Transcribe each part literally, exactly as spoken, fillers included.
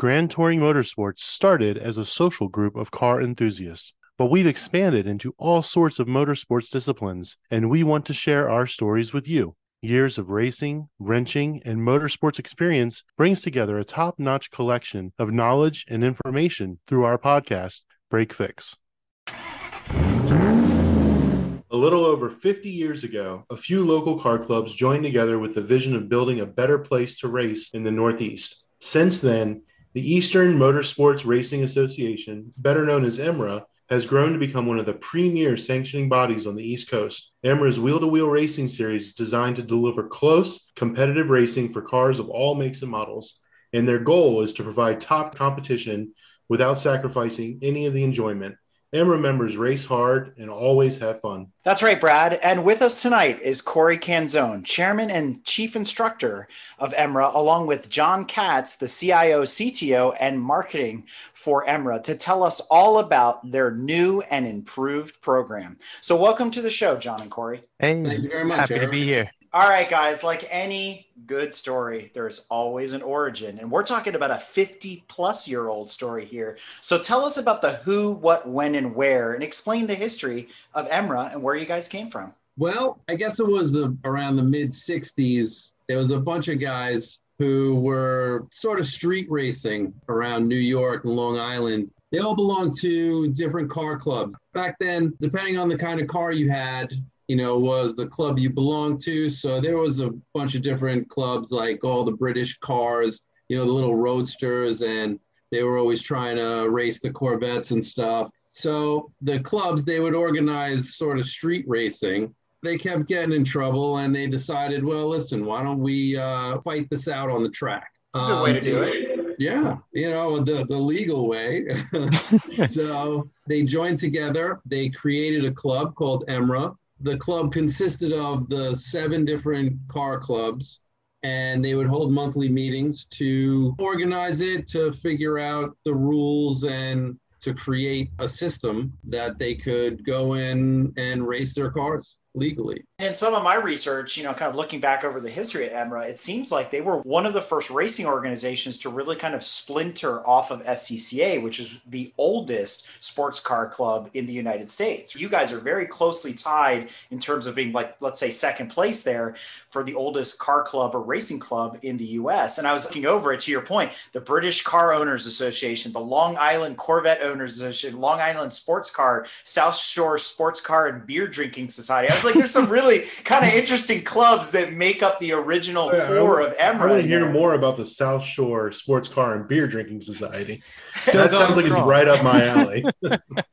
Grand Touring Motorsports started as a social group of car enthusiasts, but we've expanded into all sorts of motorsports disciplines, and we want to share our stories with you. Years of racing, wrenching, and motorsports experience brings together a top-notch collection of knowledge and information through our podcast, BreakFix. A little over fifty years ago, a few local car clubs joined together with the vision of building a better place to race in the Northeast. Since then, the Eastern Motorsports Racing Association, better known as EMRA, has grown to become one of the premier sanctioning bodies on the East Coast. EMRA's wheel-to-wheel racing series is designed to deliver close, competitive racing for cars of all makes and models, and their goal is to provide top competition without sacrificing any of the enjoyment. EMRA members race hard and always have fun. That's right, Brad. And with us tonight is Corey Canzone, Chairman and Chief Instructor of EMRA, along with John Katz, the C I O, C T O, and Marketing for EMRA, to tell us all about their new and improved program. So welcome to the show, John and Corey. Hey, thank you very much. Happy Eric. to be here. All right, guys, like any good story, there's always an origin. And we're talking about a fifty-plus-year-old story here. So tell us about the who, what, when, and where, and explain the history of EMRA and where you guys came from. Well, I guess it was the, around the mid-sixties. There was a bunch of guys who were sort of street racing around New York and Long Island. They all belonged to different car clubs. Back then, depending on the kind of car you had, you know, was the club you belonged to. So there was a bunch of different clubs, like all the British cars, you know, the little roadsters, and they were always trying to race the Corvettes and stuff. So the clubs, they would organize sort of street racing. They kept getting in trouble, and they decided, well, listen, why don't we uh, fight this out on the track? It's a good um, way to do it. Yeah, you know, the, the legal way. So they joined together. They created a club called EMRA. The club consisted of the seven different car clubs, and they would hold monthly meetings to organize it, to figure out the rules, and to create a system that they could go in and race their cars legally. And some of my research, you know, kind of looking back over the history of EMRA, it seems like they were one of the first racing organizations to really kind of splinter off of S C C A, which is the oldest sports car club in the United States. You guys are very closely tied in terms of being, like, let's say, second place there for the oldest car club or racing club in the U S. And I was looking over it, to your point, the British Car Owners Association, the Long Island Corvette Owners Association, Long Island Sports Car, South Shore Sports Car and Beer Drinking Society. I was like, there's some really kind of interesting clubs that make up the original yeah, four of EMRA. I want to hear more about the South Shore Sports Car and Beer Drinking Society. That sounds like it's right up my alley.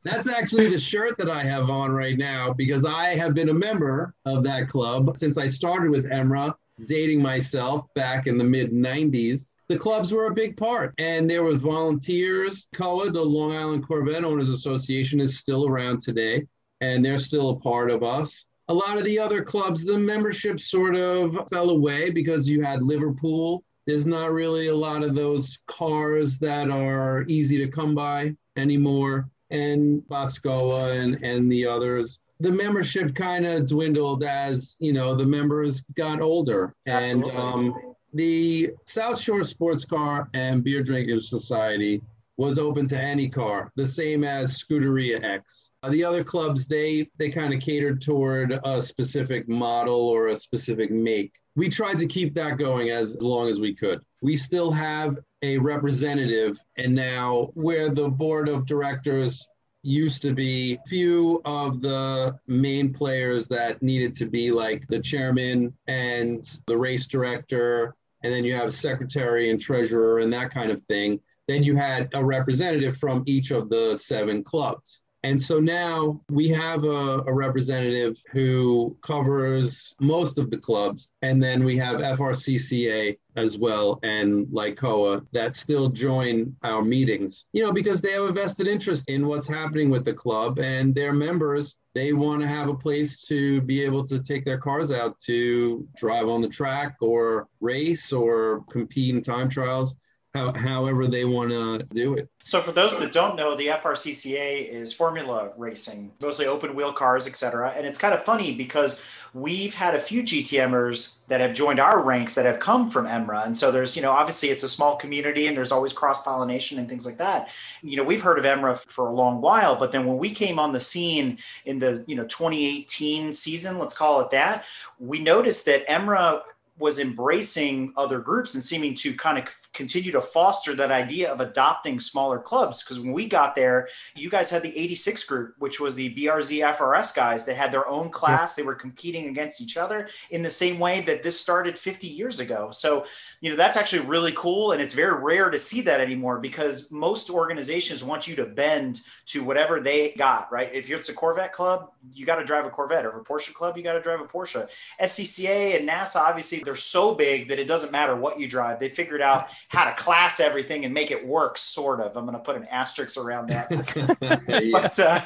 That's actually the shirt that I have on right now, because I have been a member of that club since I started with EMRA, dating myself back in the mid nineties. The clubs were a big part, and there was volunteers. C O A, the Long Island Corvette Owners Association, is still around today, and they're still a part of us. A lot of the other clubs, the membership sort of fell away because you had Liverpool. There's not really a lot of those cars that are easy to come by anymore. And Boscoa and, and the others. The membership kind of dwindled as, you know, the members got older. Absolutely. And um, the South Shore Sports Car and Beer Drinking Society was open to any car, the same as Scuderia X. Uh, the other clubs, they they kind of catered toward a specific model or a specific make. We tried to keep that going as long as we could. We still have a representative, and now where the board of directors used to be, few of the main players that needed to be, like the chairman and the race director, and then you have secretary and treasurer and that kind of thing. Then you had a representative from each of the seven clubs. And so now we have a, a representative who covers most of the clubs. And then we have F R C C A as well and LICOA that still join our meetings, you know, because they have a vested interest in what's happening with the club and their members. They want to have a place to be able to take their cars out to drive on the track or race or compete in time trials. how, however they want to do it. So for those that don't know, the F R C C A is formula racing, mostly open wheel cars, et cetera. And it's kind of funny because we've had a few G T Mers that have joined our ranks that have come from EMRA. And so there's, you know, obviously it's a small community and there's always cross-pollination and things like that. You know, we've heard of EMRA for a long while, but then when we came on the scene in the, you know, twenty eighteen season, let's call it that, we noticed that EMRA was embracing other groups and seeming to kind of continue to foster that idea of adopting smaller clubs. Because when we got there, you guys had the eighty-six group, which was the B R Z F R S guys that had their own class. They were competing against each other in the same way that this started fifty years ago. So, you know, that's actually really cool. And it's very rare to see that anymore because most organizations want you to bend to whatever they got, right? If it's a Corvette club, you got to drive a Corvette. Or if a Porsche club, you got to drive a Porsche. S C C A and NASA, obviously, they're so big that it doesn't matter what you drive. They figured out how to class everything and make it work, sort of. I'm going to put an asterisk around that. yeah. But, uh,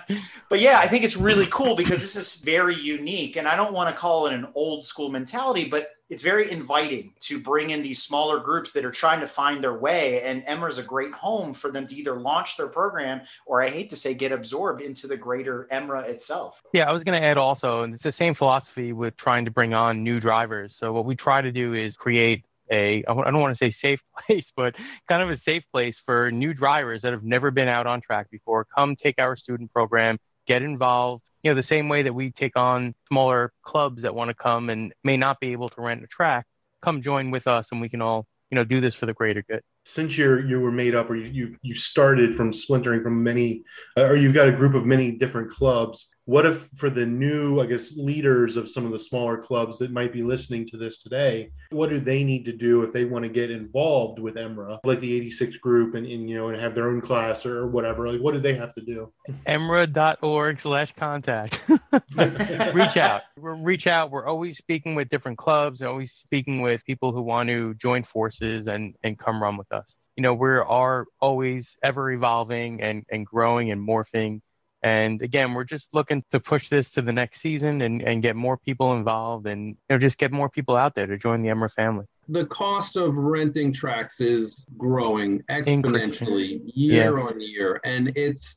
but yeah, I think it's really cool because this is very unique. And I don't want to call it an old school mentality, but it's very inviting to bring in these smaller groups that are trying to find their way. And EMRA is a great home for them to either launch their program or, I hate to say, get absorbed into the greater EMRA itself. Yeah, I was going to add also, and it's the same philosophy with trying to bring on new drivers. So what we try to do is create a, I don't want to say safe place, but kind of a safe place for new drivers that have never been out on track before. Come take our student program, get involved. You know, the same way that we take on smaller clubs that want to come and may not be able to rent a track, come join with us and we can all, you know, do this for the greater good. Since you're, you were made up or you, you, you started from splintering from many, uh, or you've got a group of many different clubs, what if for the new, I guess, leaders of some of the smaller clubs that might be listening to this today, what do they need to do if they want to get involved with EMRA, like the eighty-six group and, and you know, and have their own class or whatever? Like, what do they have to do? EMRA.org slash contact. Reach out. We're, reach out. We're always speaking with different clubs and always speaking with people who want to join forces and, and come run with us. You know, we are always ever evolving and, and growing and morphing. And again, we're just looking to push this to the next season and, and get more people involved and, you know, just get more people out there to join the EMRA family. The cost of renting tracks is growing exponentially year yeah. on year. And it's,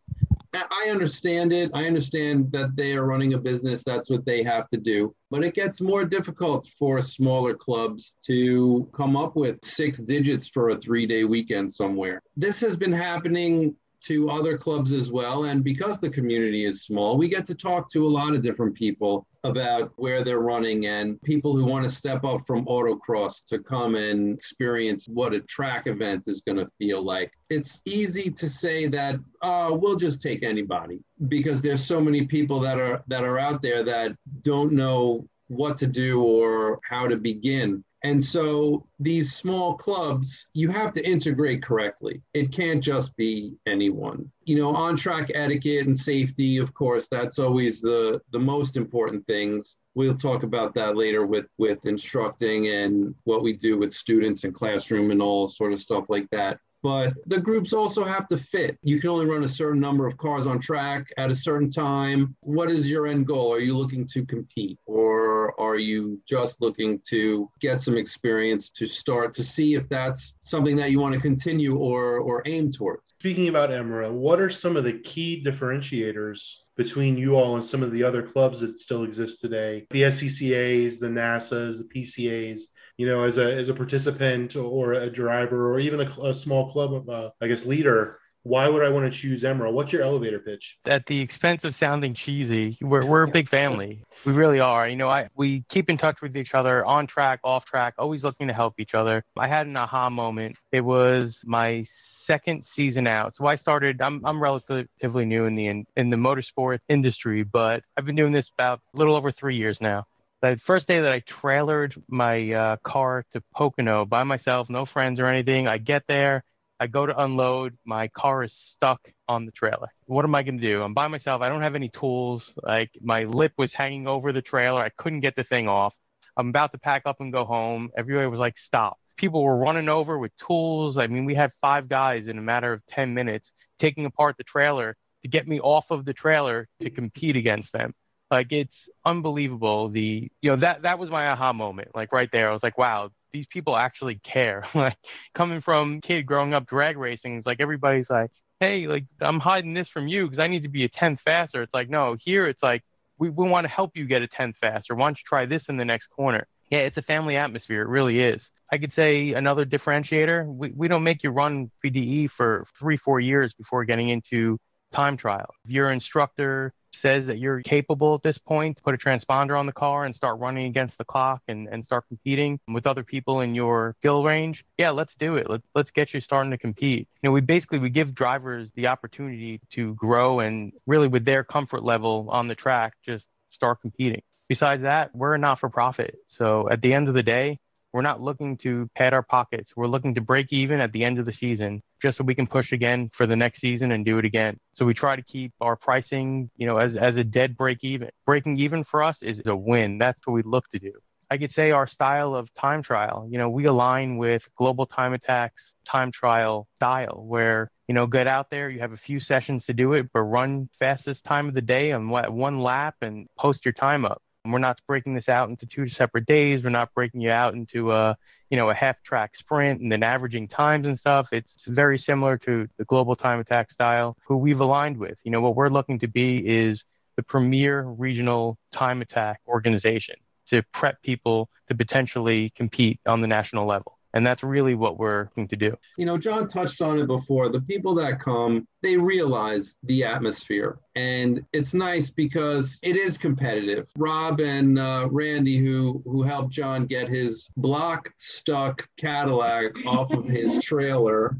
I understand it. I understand that they are running a business. That's what they have to do. But it gets more difficult for smaller clubs to come up with six digits for a three-day weekend somewhere. This has been happening to other clubs as well. And because the community is small, we get to talk to a lot of different people about where they're running and people who want to step up from autocross to come and experience what a track event is going to feel like. It's easy to say that, oh, we'll just take anybody, because there's so many people that are that are out there that don't know what to do or how to begin. And so these small clubs, you have to integrate correctly. It can't just be anyone. You know, on-track etiquette and safety, of course, that's always the, the most important things. We'll talk about that later with, with instructing and what we do with students and classroom and all sort of stuff like that. But the groups also have to fit. You can only run a certain number of cars on track at a certain time. What is your end goal? Are you looking to compete, or are you just looking to get some experience to start to see if that's something that you want to continue or, or aim towards? Speaking about EMRA, what are some of the key differentiators between you all and some of the other clubs that still exist today? The S C C As, the NASAs, the P C As. You know, as a as a participant or a driver or even a, a small club, of, uh, I guess, leader, why would I want to choose EMRA? What's your elevator pitch? At the expense of sounding cheesy, we're we're a big family. We really are. You know, I we keep in touch with each other on track, off track, always looking to help each other. I had an aha moment. It was my second season out. So I started, I'm I'm relatively new in the in, in the motorsport industry, but I've been doing this about a little over three years now. The first day that I trailered my uh, car to Pocono by myself, no friends or anything, I get there, I go to unload, my car is stuck on the trailer. What am I going to do? I'm by myself. I don't have any tools. Like, my lip was hanging over the trailer. I couldn't get the thing off. I'm about to pack up and go home. Everybody was like, stop. People were running over with tools. I mean, we had five guys in a matter of ten minutes taking apart the trailer to get me off of the trailer to compete against them. Like, it's unbelievable. The, you know, that, that was my aha moment, like right there. I was like, wow, these people actually care. Like, coming from kid growing up drag racing, it's like everybody's like, hey, like, I'm hiding this from you because I need to be a tenth faster. It's like, no, here it's like, we, we want to help you get a tenth faster. Why don't you try this in the next corner? Yeah, it's a family atmosphere. It really is. I could say another differentiator, we, we don't make you run P D E for three, four years before getting into time trial. If your instructor says that you're capable at this point, put a transponder on the car and start running against the clock and, and start competing with other people in your skill range. Yeah, let's do it. Let, let's get you starting to compete. You know, we basically, we give drivers the opportunity to grow and really with their comfort level on the track, just start competing. Besides that, we're a not-for-profit. So at the end of the day, we're not looking to pad our pockets. We're looking to break even at the end of the season, just so we can push again for the next season and do it again. So we try to keep our pricing, you know, as, as a dead break even. Breaking even for us is a win. That's what we look to do. I could say our style of time trial, you know, we align with Global Time Attack's time trial style where, you know, get out there, you have a few sessions to do it, but run fastest time of the day on one lap and post your time up. We're not breaking this out into two separate days. We're not breaking you out into a, you know, a half track sprint and then averaging times and stuff. It's very similar to the Global Time Attack style, who we've aligned with. You know, what we're looking to be is the premier regional time attack organization to prep people to potentially compete on the national level. And that's really what we're looking to do. You know, John touched on it before. The people that come, they realize the atmosphere. And it's nice because it is competitive. Rob and uh, Randy, who who helped John get his block-stuck Cadillac off of his trailer,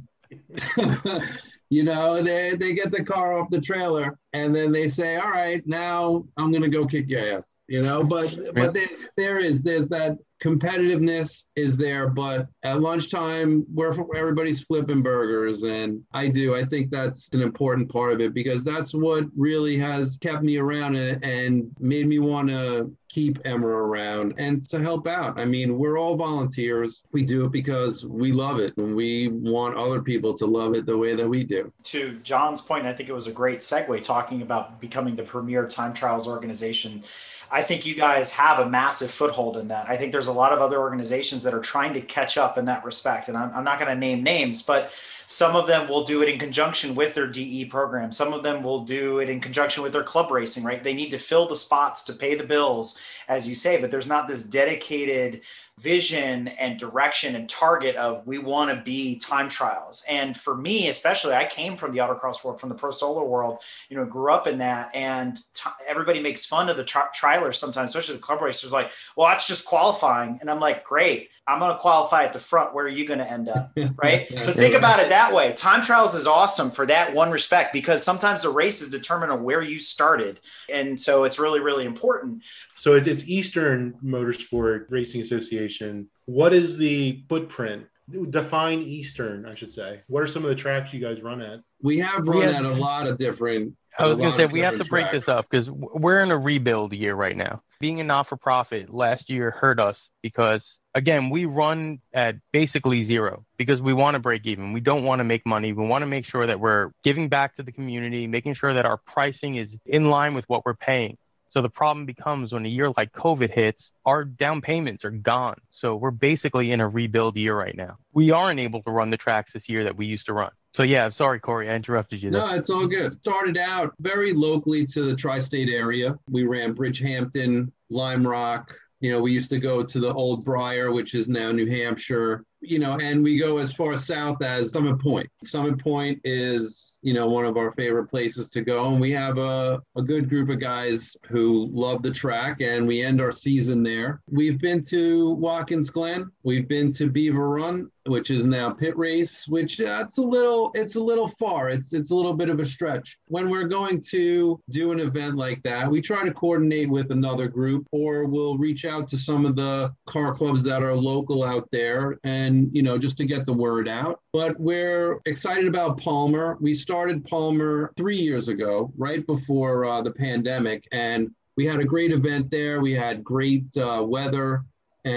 you know, they, they get the car off the trailer. And then they say, all right, now I'm going to go kick your ass, you know. But, yeah. but there, there is, there's that... competitiveness is there, but at lunchtime, where everybody's flipping burgers. And I do, I think that's an important part of it because that's what really has kept me around and, and made me want to keep EMRA around and to help out. I mean, we're all volunteers. We do it because we love it and we want other people to love it the way that we do. To John's point, I think it was a great segue talking about becoming the premier time trials organization. I think you guys have a massive foothold in that. I think there's a lot of other organizations that are trying to catch up in that respect. And I'm, I'm not going to name names, but some of them will do it in conjunction with their D E program. Some of them will do it in conjunction with their club racing, right? They need to fill the spots to pay the bills, as you say, but there's not this dedicated vision and direction and target of we want to be time trials. And for me, especially, I came from the autocross world, from the pro solo world, you know, grew up in that. And t- everybody makes fun of the tri- trialers sometimes, especially the club racers, like, well, that's just qualifying. And I'm like, great, I'm going to qualify at the front. Where are you going to end up? Right. So think about it that way. Time trials is awesome for that one respect, because sometimes the races determine where you started. And so it's really, really important. So it's Eastern Motorsport Racing Association. What is the footprint? Define Eastern, I should say. What are some of the tracks you guys run at? We have run yeah. at a lot of different. I was going to say, we have to tracks. break this up because we're in a rebuild year right now. Being a not-for-profit last year hurt us because, again, we run at basically zero because we want to break even. We don't want to make money. We want to make sure that we're giving back to the community, making sure that our pricing is in line with what we're paying. So the problem becomes when a year like COVID hits, our down payments are gone. So we're basically in a rebuild year right now. We aren't able to run the tracks this year that we used to run. So yeah, sorry, Corey, I interrupted you there. No, it's all good. Started out very locally to the tri-state area. We ran Bridgehampton, Lime Rock. You know, we used to go to the old Briar, which is now New Hampshire. You know, and we go as far south as Summit Point. Summit Point is, you know, one of our favorite places to go. And we have a, a good group of guys who love the track, and we end our season there. We've been to Watkins Glen. We've been to Beaver Run, which is now Pit Race, which that's a little, it's a little far. It's, it's a little bit of a stretch. When we're going to do an event like that, we try to coordinate with another group, or we'll reach out to some of the car clubs that are local out there and And, you know, just to get the word out. But we're excited about Palmer. We started Palmer three years ago, right before uh, the pandemic. And we had a great event there. We had great uh, weather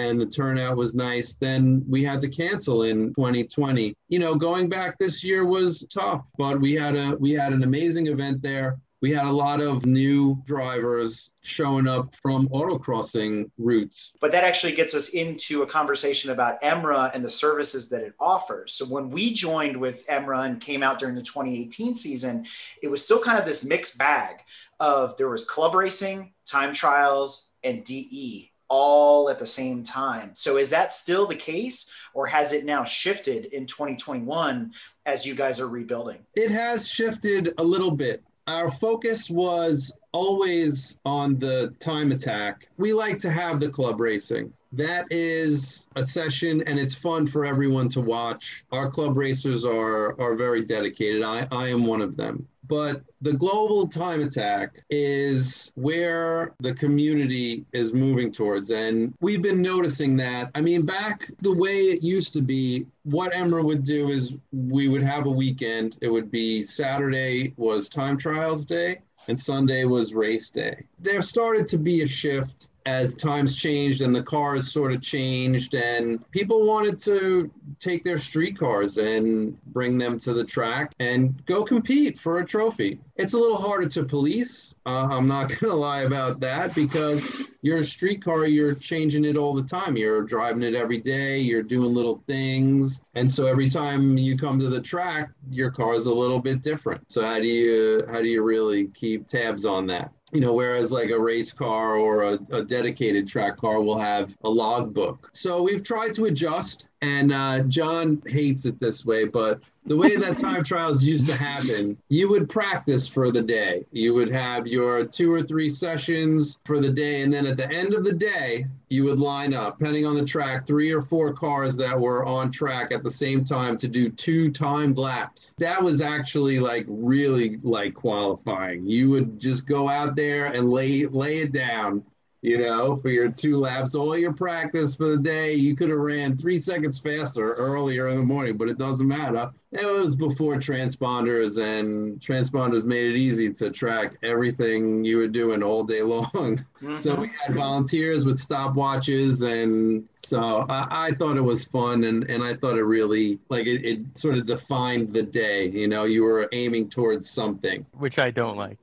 and the turnout was nice. Then we had to cancel in twenty twenty. You know, going back this year was tough, but we had a we had an amazing event there. we had a lot of new drivers showing up from autocrossing routes. But that actually gets us into a conversation about EMRA and the services that it offers. So when we joined with EMRA and came out during the twenty eighteen season, it was still kind of this mixed bag of there was club racing, time trials, and D E all at the same time. So is that still the case, or has it now shifted in twenty twenty-one as you guys are rebuilding? It has shifted a little bit. Our focus was always on the time attack. We like to have the club racing. That is a session and it's fun for everyone to watch. Our club racers are, are very dedicated. I, I am one of them. But the global time attack is where the community is moving towards. And we've been noticing that. I mean, back the way it used to be, what EMRA would do is we would have a weekend. It would be Saturday was time trials day and Sunday was race day. There started to be a shift as times changed and the cars sort of changed, and people wanted to take their street cars and bring them to the track and go compete for a trophy. It's a little harder to police. Uh, I'm not going to lie about that, because you're a street car, you're changing it all the time. You're driving it every day. You're doing little things. And so every time you come to the track, your car is a little bit different. So how do you, how do you really keep tabs on that? You know, whereas like a race car or a, a dedicated track car will have a logbook. So we've tried to adjust, and uh, John hates it this way, but the way that time trials used to happen, you would practice for the day. You would have your two or three sessions for the day, and then at the end of the day, you would line up, depending on the track, three or four cars that were on track at the same time to do two timed laps. That was actually like really like qualifying. You would just go out there and lay lay it down, you know, for your two laps, all your practice for the day. You could have ran three seconds faster earlier in the morning, but it doesn't matter. It was before transponders, and transponders made it easy to track everything you were doing all day long. Mm-hmm. So we had volunteers with stopwatches, and so I, I thought it was fun, and, and I thought it really, like, it, it sort of defined the day. You know, you were aiming towards something. Which I don't like.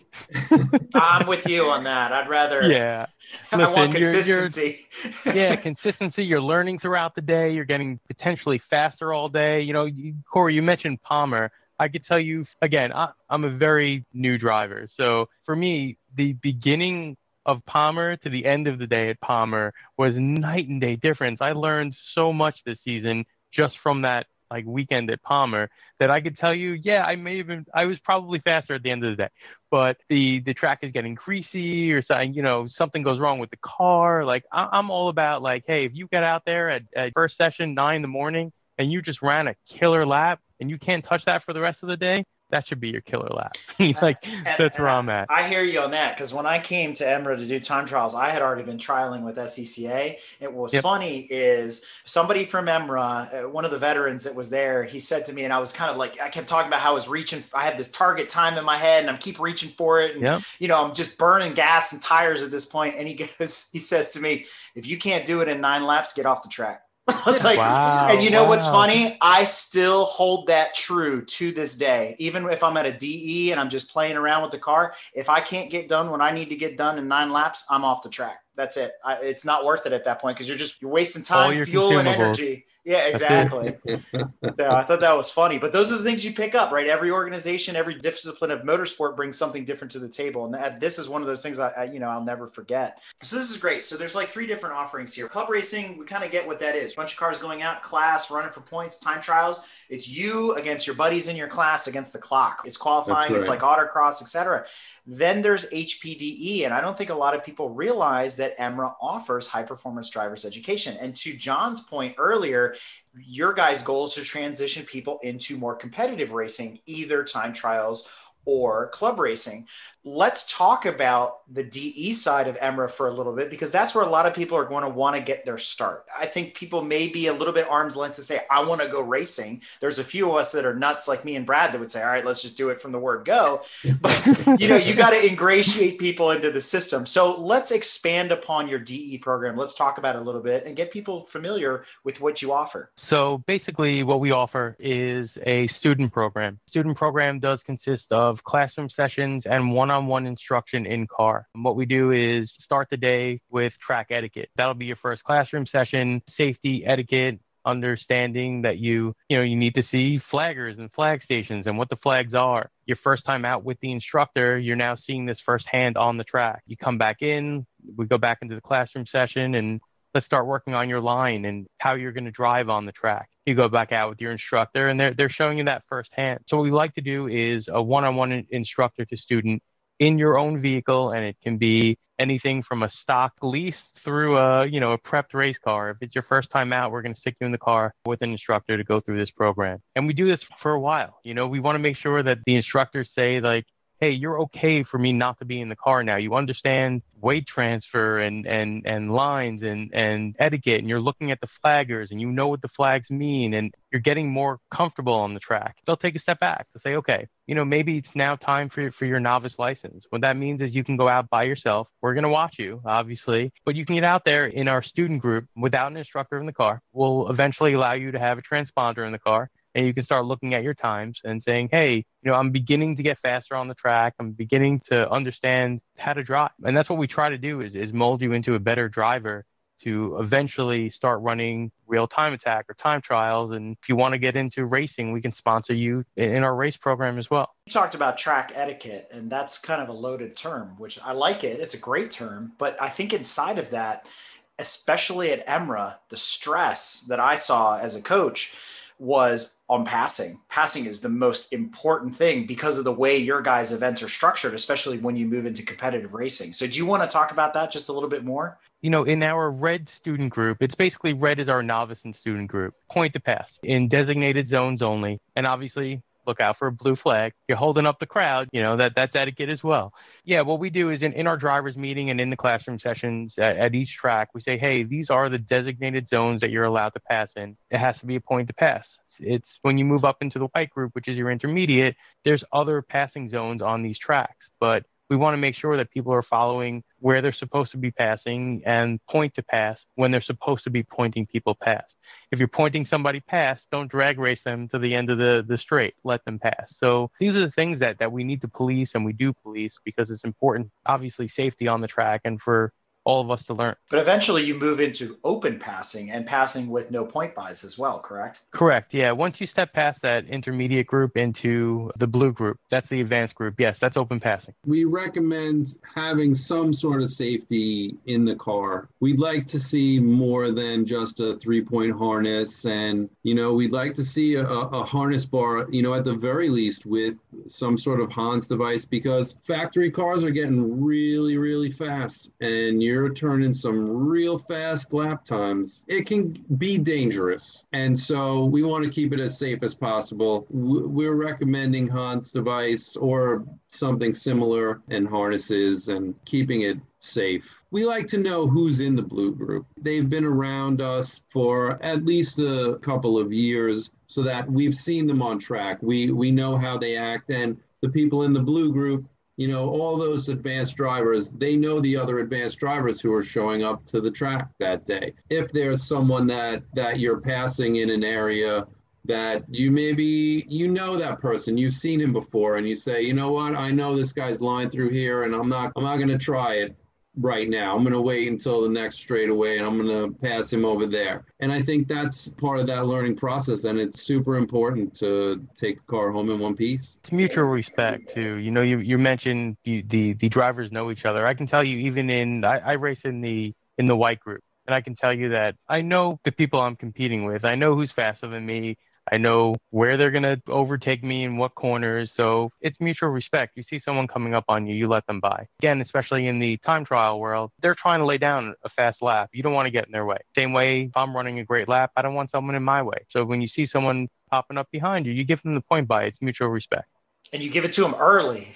I'm with you on that. I'd rather... Yeah. Listen, I want consistency. You're, you're, yeah, consistency. You're learning throughout the day. You're getting potentially faster all day. You know, you, Corey, you mentioned mentioned Palmer. I could tell you, again, I, I'm a very new driver. So for me, the beginning of Palmer to the end of the day at Palmer was night and day difference. I learned so much this season just from that like weekend at Palmer that I could tell you, yeah, I may have been, I was probably faster at the end of the day, but the, the track is getting greasy or something, you know, something goes wrong with the car. Like I, I'm all about like, hey, if you get out there at, at first session, nine in the morning, and you just ran a killer lap, and you can't touch that for the rest of the day, that should be your killer lap. Like, and, that's and where I, I'm at. I hear you on that, because when I came to EMRA to do time trials, I had already been trialing with S C C A. And what was yep. funny is somebody from EMRA, one of the veterans that was there, he said to me, and I was kind of like, I kept talking about how I was reaching. I had this target time in my head, and I'm keep reaching for it. And, yep. you know, I'm just burning gas and tires at this point. And he goes, he says to me, if you can't do it in nine laps, get off the track. I was like, wow, and you know wow. what's funny? I still hold that true to this day. Even if I'm at a D E and I'm just playing around with the car, if I can't get done when I need to get done in nine laps, I'm off the track. That's it. I, it's not worth it at that point, because you're just you're wasting time, fuel, and energy. Yeah, exactly. So I thought that was funny. But those are the things you pick up, right? Every organization, every discipline of motorsport brings something different to the table. And that, this is one of those things I, I, you know, I'll never forget. So this is great. So there's like three different offerings here. Club racing, we kind of get what that is. A bunch of cars going out, class, running for points, time trials. It's you against your buddies in your class against the clock. It's qualifying. Right. It's like autocross, et cetera. Then there's H P D E. And I don't think a lot of people realize that EMRA offers high performance drivers education. And to John's point earlier, your guys' goal is to transition people into more competitive racing, either time trials or club racing. Let's talk about the D E side of EMRA for a little bit, because that's where a lot of people are going to want to get their start. I think people may be a little bit arm's length to say, I want to go racing. There's a few of us that are nuts like me and Brad that would say, all right, let's just do it from the word go. But you know, you got to ingratiate people into the system. So let's expand upon your D E program. Let's talk about it a little bit and get people familiar with what you offer. So basically what we offer is a student program. Student program does consist of of classroom sessions and one-on-one instruction in car. And what we do is start the day with track etiquette. That'll be your first classroom session, safety etiquette, understanding that you, you know, you need to see flaggers and flag stations and what the flags are. Your first time out with the instructor, you're now seeing this firsthand on the track. You come back in, we go back into the classroom session, and let's start working on your line and how you're going to drive on the track. You go back out with your instructor and they're, they're showing you that firsthand. So what we like to do is a one-on-one instructor to student in your own vehicle. And it can be anything from a stock lease through a, you know, a prepped race car. If it's your first time out, we're going to stick you in the car with an instructor to go through this program. And we do this for a while. You know, we want to make sure that the instructors say like, hey, you're okay for me not to be in the car now. You understand weight transfer and and and lines and, and etiquette, and you're looking at the flaggers and you know what the flags mean, and you're getting more comfortable on the track. They'll take a step back to say, okay, you know, maybe it's now time for, for your novice license. What that means is you can go out by yourself. We're going to watch you, obviously, but you can get out there in our student group without an instructor in the car. We'll eventually allow you to have a transponder in the car. And you can start looking at your times and saying, hey, you know, I'm beginning to get faster on the track. I'm beginning to understand how to drive. And that's what we try to do is, is mold you into a better driver to eventually start running real time attack or time trials. And if you want to get into racing, we can sponsor you in our race program as well. You talked about track etiquette, and that's kind of a loaded term, which I like it. It's a great term, but I think inside of that, especially at EMRA, the stress that I saw as a coach was on passing. Passing is the most important thing because of the way your guys' events are structured, especially when you move into competitive racing. So do you want to talk about that just a little bit more? You know, in our red student group, it's basically red is our novice and student group, point to pass in designated zones only. And obviously look out for a blue flag. You're holding up the crowd, you know, that that's etiquette as well. Yeah, what we do is in, in our driver's meeting and in the classroom sessions at, at each track, we say, hey, these are the designated zones that you're allowed to pass in. It has to be a point to pass. It's, it's when you move up into the white group, which is your intermediate, there's other passing zones on these tracks, but we want to make sure that people are following where they're supposed to be passing and point to pass when they're supposed to be pointing people past. If you're pointing somebody past, don't drag race them to the end of the, the straight. Let them pass. So these are the things that, that we need to police, and we do police because it's important, obviously, safety on the track and for all of us to learn. But eventually you move into open passing and passing with no point buys as well, correct? Correct. Yeah. Once you step past that intermediate group into the blue group, that's the advanced group. Yes, that's open passing. We recommend having some sort of safety in the car. We'd like to see more than just a three-point harness. And, you know, we'd like to see a, a harness bar, you know, at the very least with some sort of Hans device, because factory cars are getting really, really fast. And you're You're turning some real fast lap times. It can be dangerous. And so we want to keep it as safe as possible. We're recommending Hans device or something similar and harnesses and keeping it safe. We like to know who's in the blue group. They've been around us for at least a couple of years so that we've seen them on track. We, we know how they act, and the people in the blue group, you know, all those advanced drivers, they know the other advanced drivers who are showing up to the track that day. If there's someone that, that you're passing in an area that you maybe, you know that person, you've seen him before, and you say, you know what, I know this guy's lying through here, and I'm not, I'm not going to try it right now. I'm going to wait until the next straightaway, and I'm going to pass him over there. And I think that's part of that learning process. And it's super important to take the car home in one piece. It's mutual respect too. You know, you, you mentioned you, the, the drivers know each other. I can tell you even in, I, I race in the, in the white group, and I can tell you that I know the people I'm competing with. I know who's faster than me. I know where they're going to overtake me in what corners. So it's mutual respect. You see someone coming up on you, you let them by. Again, especially in the time trial world, they're trying to lay down a fast lap. You don't want to get in their way. Same way, if I'm running a great lap, I don't want someone in my way. So when you see someone popping up behind you, you give them the point by. It's mutual respect. And you give it to them early.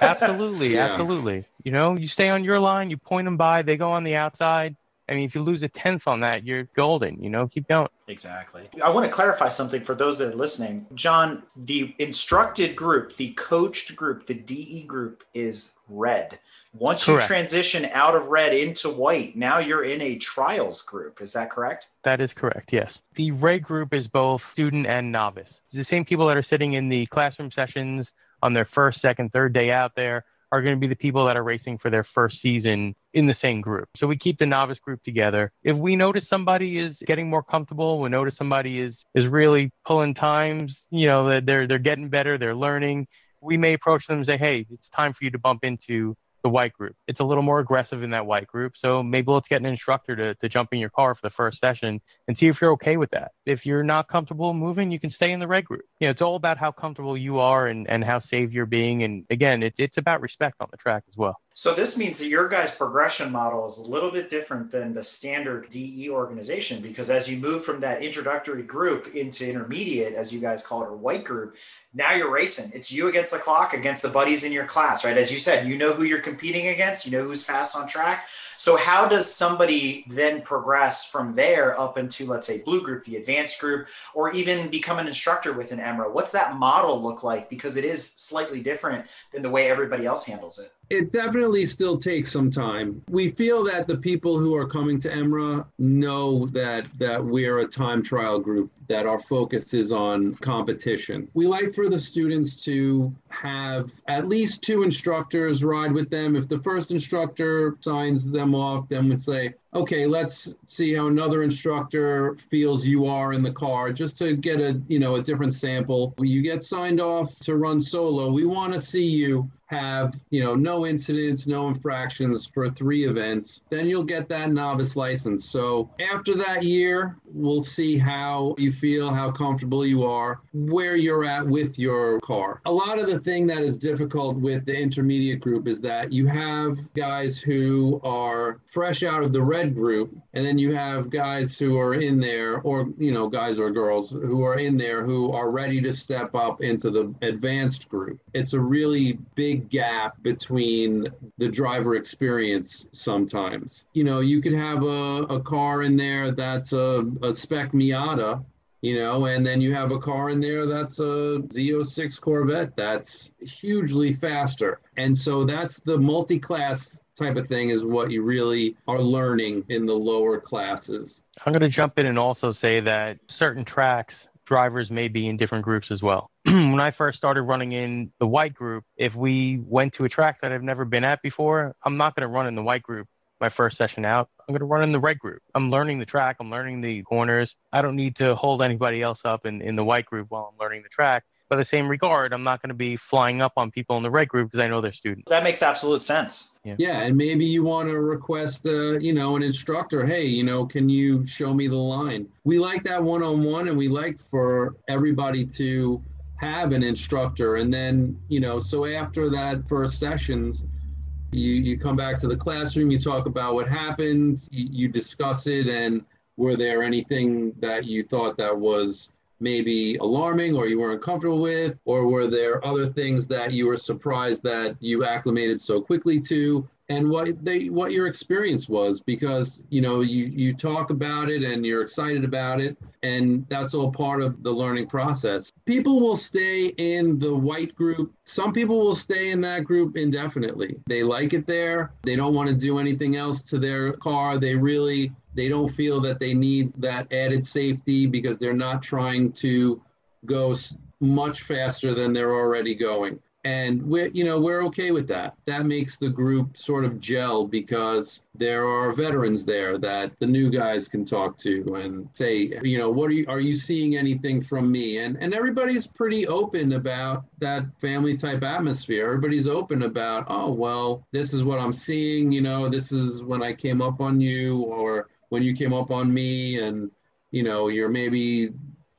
Absolutely. Yeah. Absolutely. You know, you stay on your line, you point them by, they go on the outside. I mean, if you lose a tenth on that, you're golden, you know, keep going. Exactly. I want to clarify something for those that are listening. John, the instructed group, the coached group, the D E group is red. Once correct. You transition out of red into white, now you're in a trials group. Is that correct? That is correct, yes. The red group is both student and novice. It's the same people that are sitting in the classroom sessions on their first, second, third day out there are going to be the people that are racing for their first season in the same group. So we keep the novice group together. If we notice somebody is getting more comfortable, we notice somebody is is really pulling times, you know, that they're they're getting better, they're learning, we may approach them and say, hey, it's time for you to bump into the white group. It's a little more aggressive in that white group. So maybe let's get an instructor to, to jump in your car for the first session and see if you're okay with that. If you're not comfortable moving, you can stay in the red group. You know, it's all about how comfortable you are and, and how safe you're being. And again, it, it's about respect on the track as well. So this means that your guys' progression model is a little bit different than the standard D E organization, because as you move from that introductory group into intermediate, as you guys call it, or white group, now you're racing. It's you against the clock, against the buddies in your class, right? As you said, you know who you're competing against, you know who's fast on track. So how does somebody then progress from there up into, let's say, blue group, the advanced group, or even become an instructor with an EMRA? What's that model look like? Because it is slightly different than the way everybody else handles it. It definitely still takes some time. We feel that the people who are coming to EMRA know that that we're a time trial group, that our focus is on competition. We like for the students to have at least two instructors ride with them. If the first instructor signs them off, then we'd say, okay, let's see how another instructor feels you are in the car, just to get a, you know, a different sample. When you get signed off to run solo, we want to see you have, you know, no incidents, no infractions for three events, then you'll get that novice license. So after that year, we'll see how you feel, how comfortable you are, where you're at with your car. A lot of the thing that is difficult with the intermediate group is that you have guys who are fresh out of the red group, and then you have guys who are in there, or, you know, guys or girls who are in there who are ready to step up into the advanced group. It's a really big gap between the driver experience sometimes. You know, you could have a, a car in there that's a, a spec Miata, you know, and then you have a car in there that's a Z oh six Corvette that's hugely faster. And so that's the multi-class type of thing is what you really are learning in the lower classes. I'm going to jump in and also say that certain tracks, drivers may be in different groups as well. When I first started running in the white group, if we went to a track that I've never been at before, I'm not going to run in the white group my first session out. I'm going to run in the red group. I'm learning the track. I'm learning the corners. I don't need to hold anybody else up in, in the white group while I'm learning the track. By the same regard, I'm not going to be flying up on people in the red group because I know they're students. That makes absolute sense. Yeah. Yeah, and maybe you want to request, uh, you know, an instructor, hey, you know, can you show me the line? We like that one-on-one, and we like for everybody to have an instructor. And then, you know, so after that first sessions, you, you come back to the classroom, you talk about what happened, you, you discuss it, and were there anything that you thought that was maybe alarming or you weren't comfortable with, or were there other things that you were surprised that you acclimated so quickly to, and what they what your experience was, because you know you you talk about it and you're excited about it, and that's all part of the learning process. People will stay in the white group. Some people will stay in that group indefinitely. They like it there. They don't want to do anything else to their car. They really they don't feel that they need that added safety because they're not trying to go much faster than they're already going. And we're, you know, we're okay with that. That makes the group sort of gel because there are veterans there that the new guys can talk to and say, you know, what are you, are you seeing anything from me? And and everybody's pretty open about that family type atmosphere. Everybody's open about, oh, well, this is what I'm seeing. You know, this is when I came up on you or when you came up on me, and, you know, you're maybe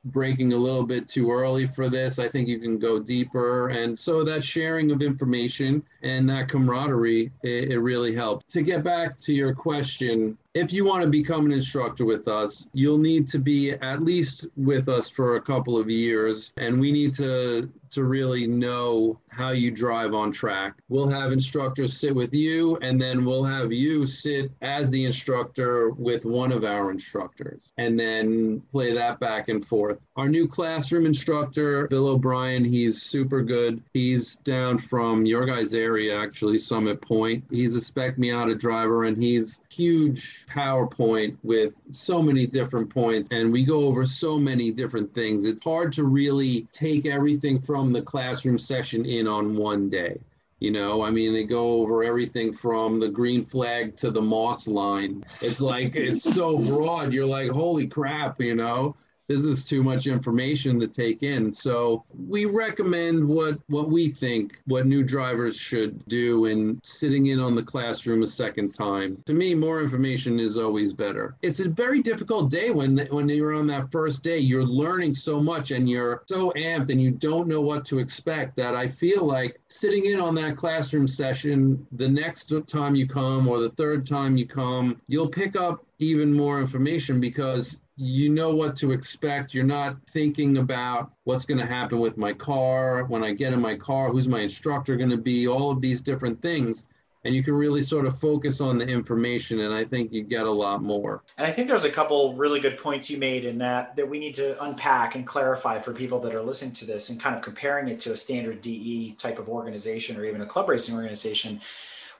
breaking a little bit too early for this. I think you can go deeper. And so that sharing of information and that camaraderie, it, it really helped. To get back to your question, if you want to become an instructor with us, you'll need to be at least with us for a couple of years, and we need to to really know how you drive on track. We'll have instructors sit with you, and then we'll have you sit as the instructor with one of our instructors, and then play that back and forth. Our new classroom instructor, Bill O'Brien, he's super good. He's down from your guys' area, actually, Summit Point. He's a spec Miata driver, and he's huge PowerPoint with so many different points, and we go over so many different things. It's hard to really take everything from from the classroom session in on one day. You know, I mean, they go over everything from the green flag to the moss line. It's like, it's so broad. You're like, holy crap, you know, this is too much information to take in. So we recommend what, what we think, what new drivers should do in sitting in on the classroom a second time. To me, more information is always better. It's a very difficult day when, when you're on that first day. You're learning so much and you're so amped and you don't know what to expect, that I feel like sitting in on that classroom session, the next time you come or the third time you come, you'll pick up even more information because you know what to expect. You're not thinking about what's going to happen with my car, when I get in my car, who's my instructor going to be, all of these different things. And you can really sort of focus on the information, and I think you get a lot more. And I think there's a couple really good points you made in that that we need to unpack and clarify for people that are listening to this and kind of comparing it to a standard D E type of organization or even a club racing organization.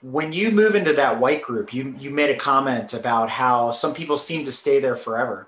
When you move into that white group, you, you made a comment about how some people seem to stay there forever.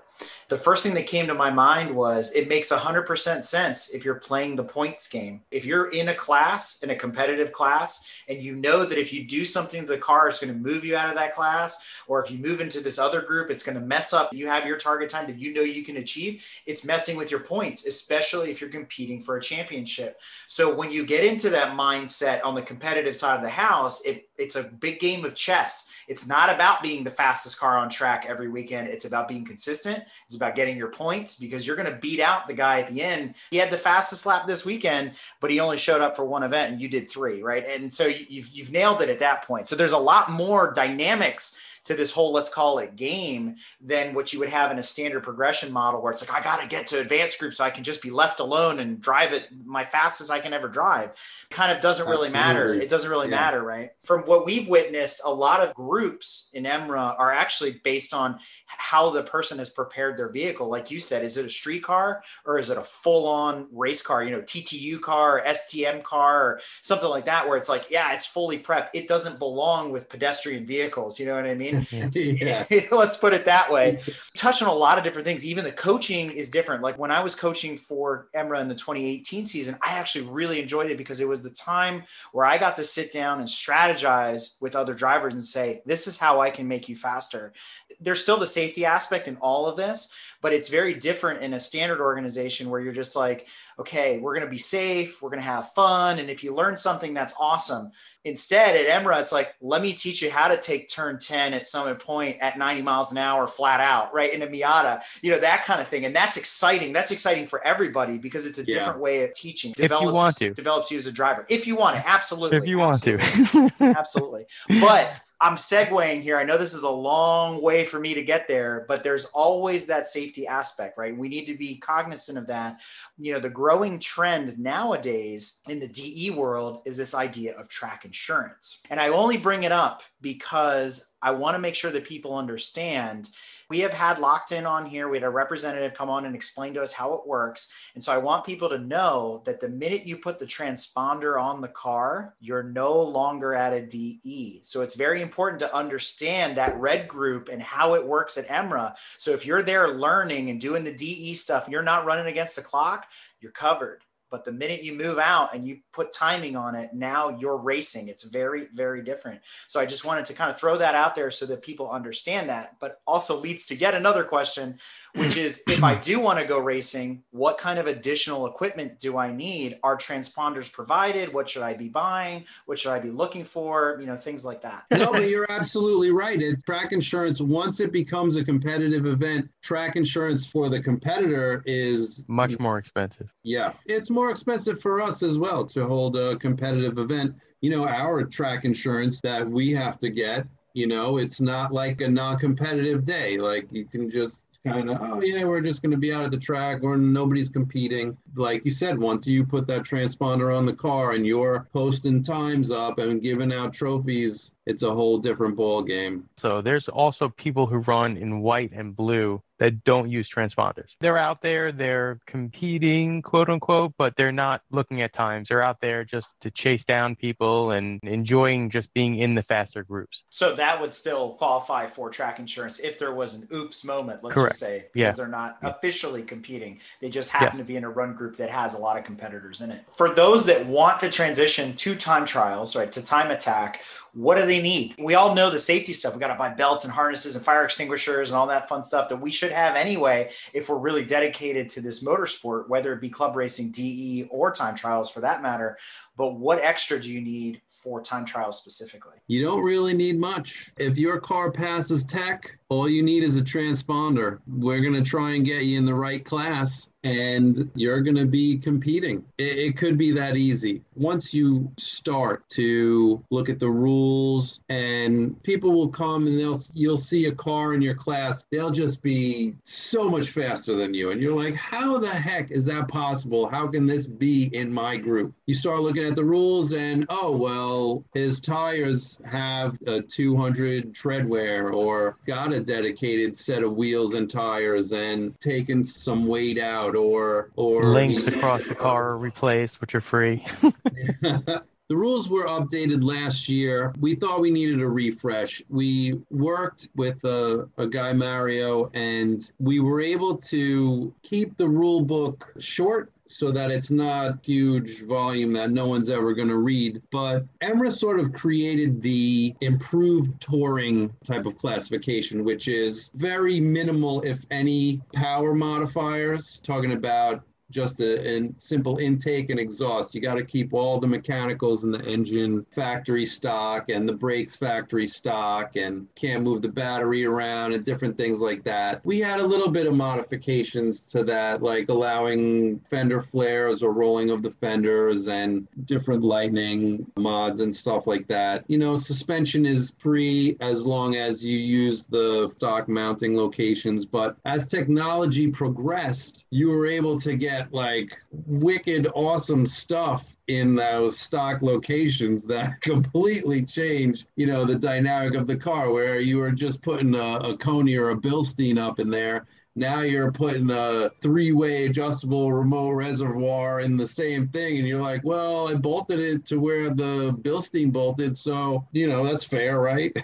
The first thing that came to my mind was it makes one hundred percent sense if you're playing the points game. If you're in a class, in a competitive class, and you know that if you do something to the car, it's going to move you out of that class, or if you move into this other group, it's going to mess up. You have your target time that you know you can achieve. It's messing with your points, especially if you're competing for a championship. So when you get into that mindset on the competitive side of the house, it it's a big game of chess. It's not about being the fastest car on track every weekend. It's about being consistent. It's about getting your points, because you're going to beat out the guy at the end. He had the fastest lap this weekend, but he only showed up for one event and you did three, right? And so you've, you've nailed it at that point. So there's a lot more dynamics to this whole, let's call it, game than what you would have in a standard progression model where it's like, I got to get to advanced group so I can just be left alone and drive it my fastest I can ever drive. Kind of doesn't really Absolutely. matter. It doesn't really yeah. matter, right? From what we've witnessed, a lot of groups in EMRA are actually based on how the person has prepared their vehicle. Like you said, is it a street car or is it a full-on race car, you know, T T U car, or S T M car, or something like that, where it's like, yeah, it's fully prepped. It doesn't belong with pedestrian vehicles. You know what I mean? Yeah. Let's put it that way. Touch on a lot of different things. Even the coaching is different. Like when I was coaching for EMRA in the twenty eighteen season, I actually really enjoyed it because it was the time where I got to sit down and strategize with other drivers and say, this is how I can make you faster. There's still the safety aspect in all of this, but it's very different in a standard organization where you're just like, okay, we're going to be safe. We're going to have fun. And if you learn something, that's awesome. Instead at EMRA, it's like, let me teach you how to take turn ten at Summit Point at ninety miles an hour flat out, right? In a Miata, you know, that kind of thing. And that's exciting. That's exciting for everybody because it's a yeah. different way of teaching. Develops, if you want to. Develops you as a driver. If you want to, absolutely. If you absolutely. want to. Absolutely. But I'm segueing here. I know this is a long way for me to get there, but there's always that safety aspect, right? We need to be cognizant of that. You know, the growing trend nowadays in the D E world is this idea of track insurance. And I only bring it up because I want to make sure that people understand. We have had Locked In on here. We had a representative come on and explain to us how it works. And so I want people to know that the minute you put the transponder on the car, you're no longer at a D E. So it's very important to understand that red group and how it works at EMRA. So if you're there learning and doing the D E stuff, you're not running against the clock, you're covered. But the minute you move out and you put timing on it, now you're racing. It's very, very different. So I just wanted to kind of throw that out there so that people understand that, but also leads to yet another question, which is if I do want to go racing, what kind of additional equipment do I need? Are transponders provided? What should I be buying? What should I be looking for? You know, things like that. No, but you're absolutely right. It's track insurance. Once it becomes a competitive event, track insurance for the competitor is much more expensive. Yeah. It's more More expensive for us as well to hold a competitive event. You know, our track insurance that we have to get, you know, it's not like a non-competitive day. Like you can just kind of, oh yeah, we're just going to be out at the track where nobody's competing. Like you said, once you put that transponder on the car and you're posting times up and giving out trophies, it's a whole different ball game. So there's also people who run in white and blue that don't use transponders. They're out there, they're competing, quote unquote, but they're not looking at times. They're out there just to chase down people and enjoying just being in the faster groups. So that would still qualify for track insurance if there was an oops moment, let's Correct. Just say, because yeah. they're not yeah. officially competing. They just happen yes. to be in a run group that has a lot of competitors in it. For those that want to transition to time trials, right, to time attack, what do they need? We all know the safety stuff. We got to buy belts and harnesses and fire extinguishers and all that fun stuff that we should have anyway if we're really dedicated to this motorsport, whether it be club racing, D E, or time trials for that matter. But what extra do you need for time trials specifically? You don't really need much. If your car passes tech, all you need is a transponder. We're going to try and get you in the right class, and you're going to be competing. It, it could be that easy. Once you start to look at the rules, and people will come and they'll you'll see a car in your class. They'll just be so much faster than you. And you're like, how the heck is that possible? How can this be in my group? You start looking at the rules and, oh, well, his tires have a two hundred tread wear, or got a dedicated set of wheels and tires and taken some weight out. Or, or links across the car are replaced, which are free. The rules were updated last year. We thought we needed a refresh. We worked with a, a guy, Mario, and we were able to keep the rule book short, so that it's not huge volume that no one's ever going to read. But EMRA sort of created the improved touring type of classification, which is very minimal, if any, power modifiers, talking about just a, a simple intake and exhaust. You got to keep all the mechanicals in the engine factory stock and the brakes factory stock, and can't move the battery around and different things like that. We had a little bit of modifications to that, like allowing fender flares or rolling of the fenders and different lightning mods and stuff like that. You know, suspension is free as long as you use the stock mounting locations. But as technology progressed, you were able to get like wicked awesome stuff in those stock locations that completely change, you know, the dynamic of the car, where you were just putting a, a Coney or a Bilstein up in there. Now you're putting a three-way adjustable remote reservoir in the same thing. And you're like, well, I bolted it to where the Bilstein bolted. So, you know, that's fair, right?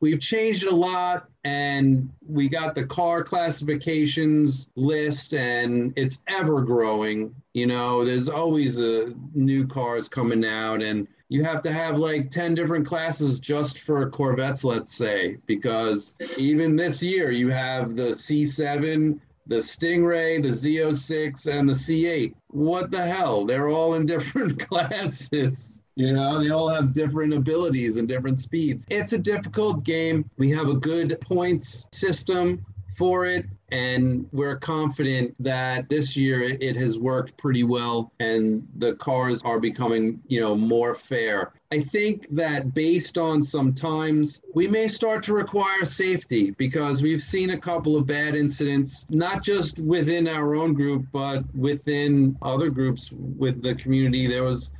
We've changed a lot, and we got the car classifications list, and it's ever growing. You know, there's always a new cars coming out, and you have to have like ten different classes just for Corvettes, let's say, because even this year you have the C seven, the Stingray, the Z oh six, and the C eight. What the hell? They're all in different classes. You know, they all have different abilities and different speeds. It's a difficult game. We have a good points system for it, and we're confident that this year it has worked pretty well, and the cars are becoming, you know, more fair. I think that based on some times, we may start to require safety, because we've seen a couple of bad incidents, not just within our own group, but within other groups with the community. There was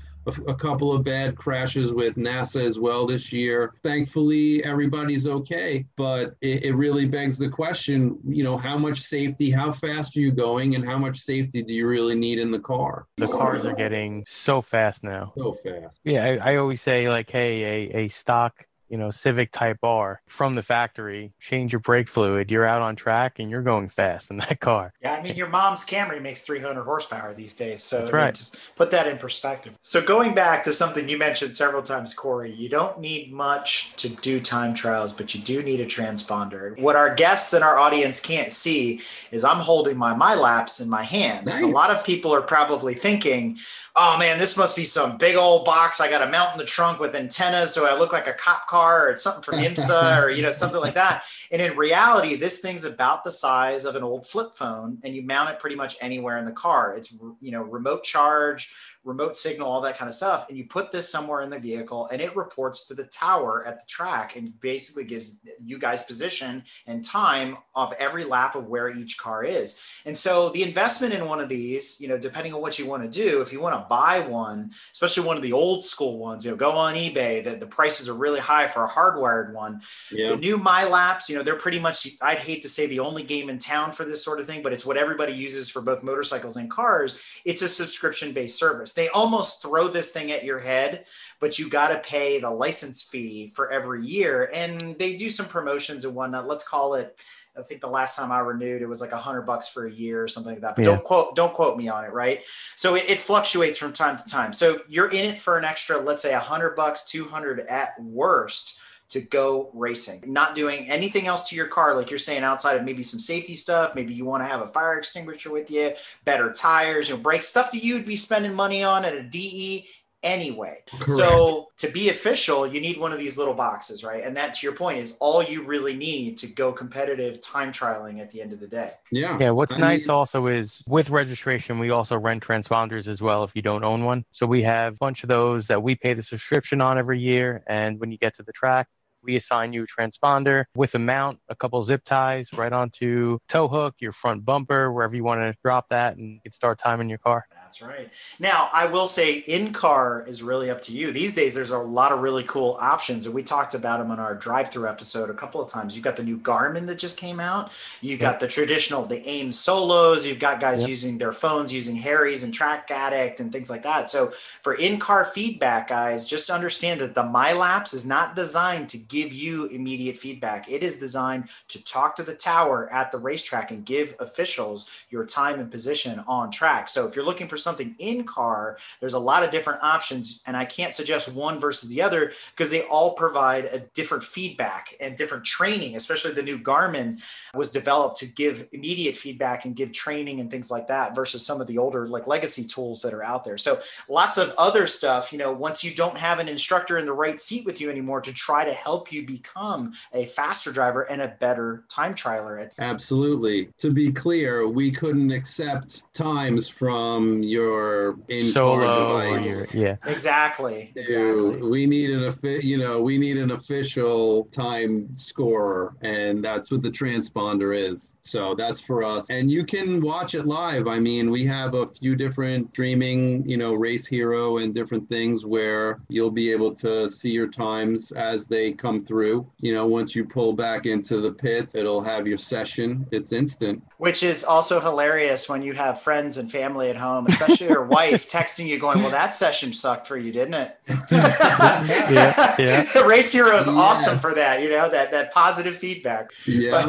a couple of bad crashes with NASA as well this year. Thankfully, everybody's okay, but it, it really begs the question, you know, how much safety, how fast are you going, and how much safety do you really need in the car? The cars are getting so fast now. So fast. Yeah, I, I always say, like, hey, a, a stock, you know, Civic Type R from the factory, change your brake fluid, you're out on track and you're going fast in that car. Yeah, I mean, your mom's Camry makes three hundred horsepower these days. So that's right. I mean, just put that in perspective. So going back to something you mentioned several times, Corey, you don't need much to do time trials, but you do need a transponder. What our guests and our audience can't see is I'm holding my MyLaps in my hand. Nice. A lot of people are probably thinking, oh man, this must be some big old box I got to mount in the trunk with antennas so I look like a cop car, or it's something from IMSA or, you know, something like that. And in reality, this thing's about the size of an old flip phone, and you mount it pretty much anywhere in the car. It's, you know, remote charge, remote signal, all that kind of stuff. And you put this somewhere in the vehicle and it reports to the tower at the track and basically gives you guys position and time of every lap of where each car is. And so the investment in one of these, you know, depending on what you want to do, if you want to buy one, especially one of the old school ones, you know, go on eBay, the, the prices are really high for a hardwired one. Yeah. The new MyLaps, you know, they're pretty much, I'd hate to say the only game in town for this sort of thing, but it's what everybody uses for both motorcycles and cars. It's a subscription-based service. They almost throw this thing at your head, but you got to pay the license fee for every year. And they do some promotions and whatnot. Let's call it, I think the last time I renewed, it was like a hundred bucks for a year or something like that. But yeah. don't quote, don't quote me on it. Right. So it, it fluctuates from time to time. So you're in it for an extra, let's say a hundred bucks, two hundred at worst, to go racing, not doing anything else to your car. Like you're saying, outside of maybe some safety stuff, maybe you want to have a fire extinguisher with you, better tires, you know, brakes, stuff that you'd be spending money on at a D E anyway. Correct. So to be official, you need one of these little boxes, right? And that, to your point, is all you really need to go competitive time trialing at the end of the day. Yeah. Yeah. What's I nice mean, also is with registration, we also rent transponders as well if you don't own one. So we have a bunch of those that we pay the subscription on every year. And when you get to the track, we assign you a transponder with a mount, a couple zip ties right onto tow hook, your front bumper, wherever you want to drop that, and you can start timing your car. That's right. Now, I will say in-car is really up to you. These days, there's a lot of really cool options, and we talked about them on our drive-through episode a couple of times. You've got the new Garmin that just came out. You've yeah. got the traditional, the AIM Solos. You've got guys yeah. using their phones, using Harry's and Track Addict and things like that. So for in-car feedback, guys, just understand that the MyLaps is not designed to give you immediate feedback. It is designed to talk to the tower at the racetrack and give officials your time and position on track. So if you're looking for something in car, there's a lot of different options, and I can't suggest one versus the other because they all provide a different feedback and different training. Especially the new Garmin was developed to give immediate feedback and give training and things like that versus some of the older like legacy tools that are out there. So lots of other stuff, you know, once you don't have an instructor in the right seat with you anymore to try to help you become a faster driver and a better time trialer. At Absolutely. To be clear, we couldn't accept times from your in-car device. Yeah. Exactly. To, exactly. We need an you know we need an official time scorer, and that's what the transponder is. So that's for us. And you can watch it live. I mean, we have a few different streaming, you know, Race Hero and different things where you'll be able to see your times as they come. Come through, you know, once you pull back into the pits, it'll have your session. It's instant, which is also hilarious when you have friends and family at home, especially your wife texting you going, well, that session sucked for you, didn't it? yeah, yeah. Race Hero is yes. awesome for that, you know, that that positive feedback. Yeah.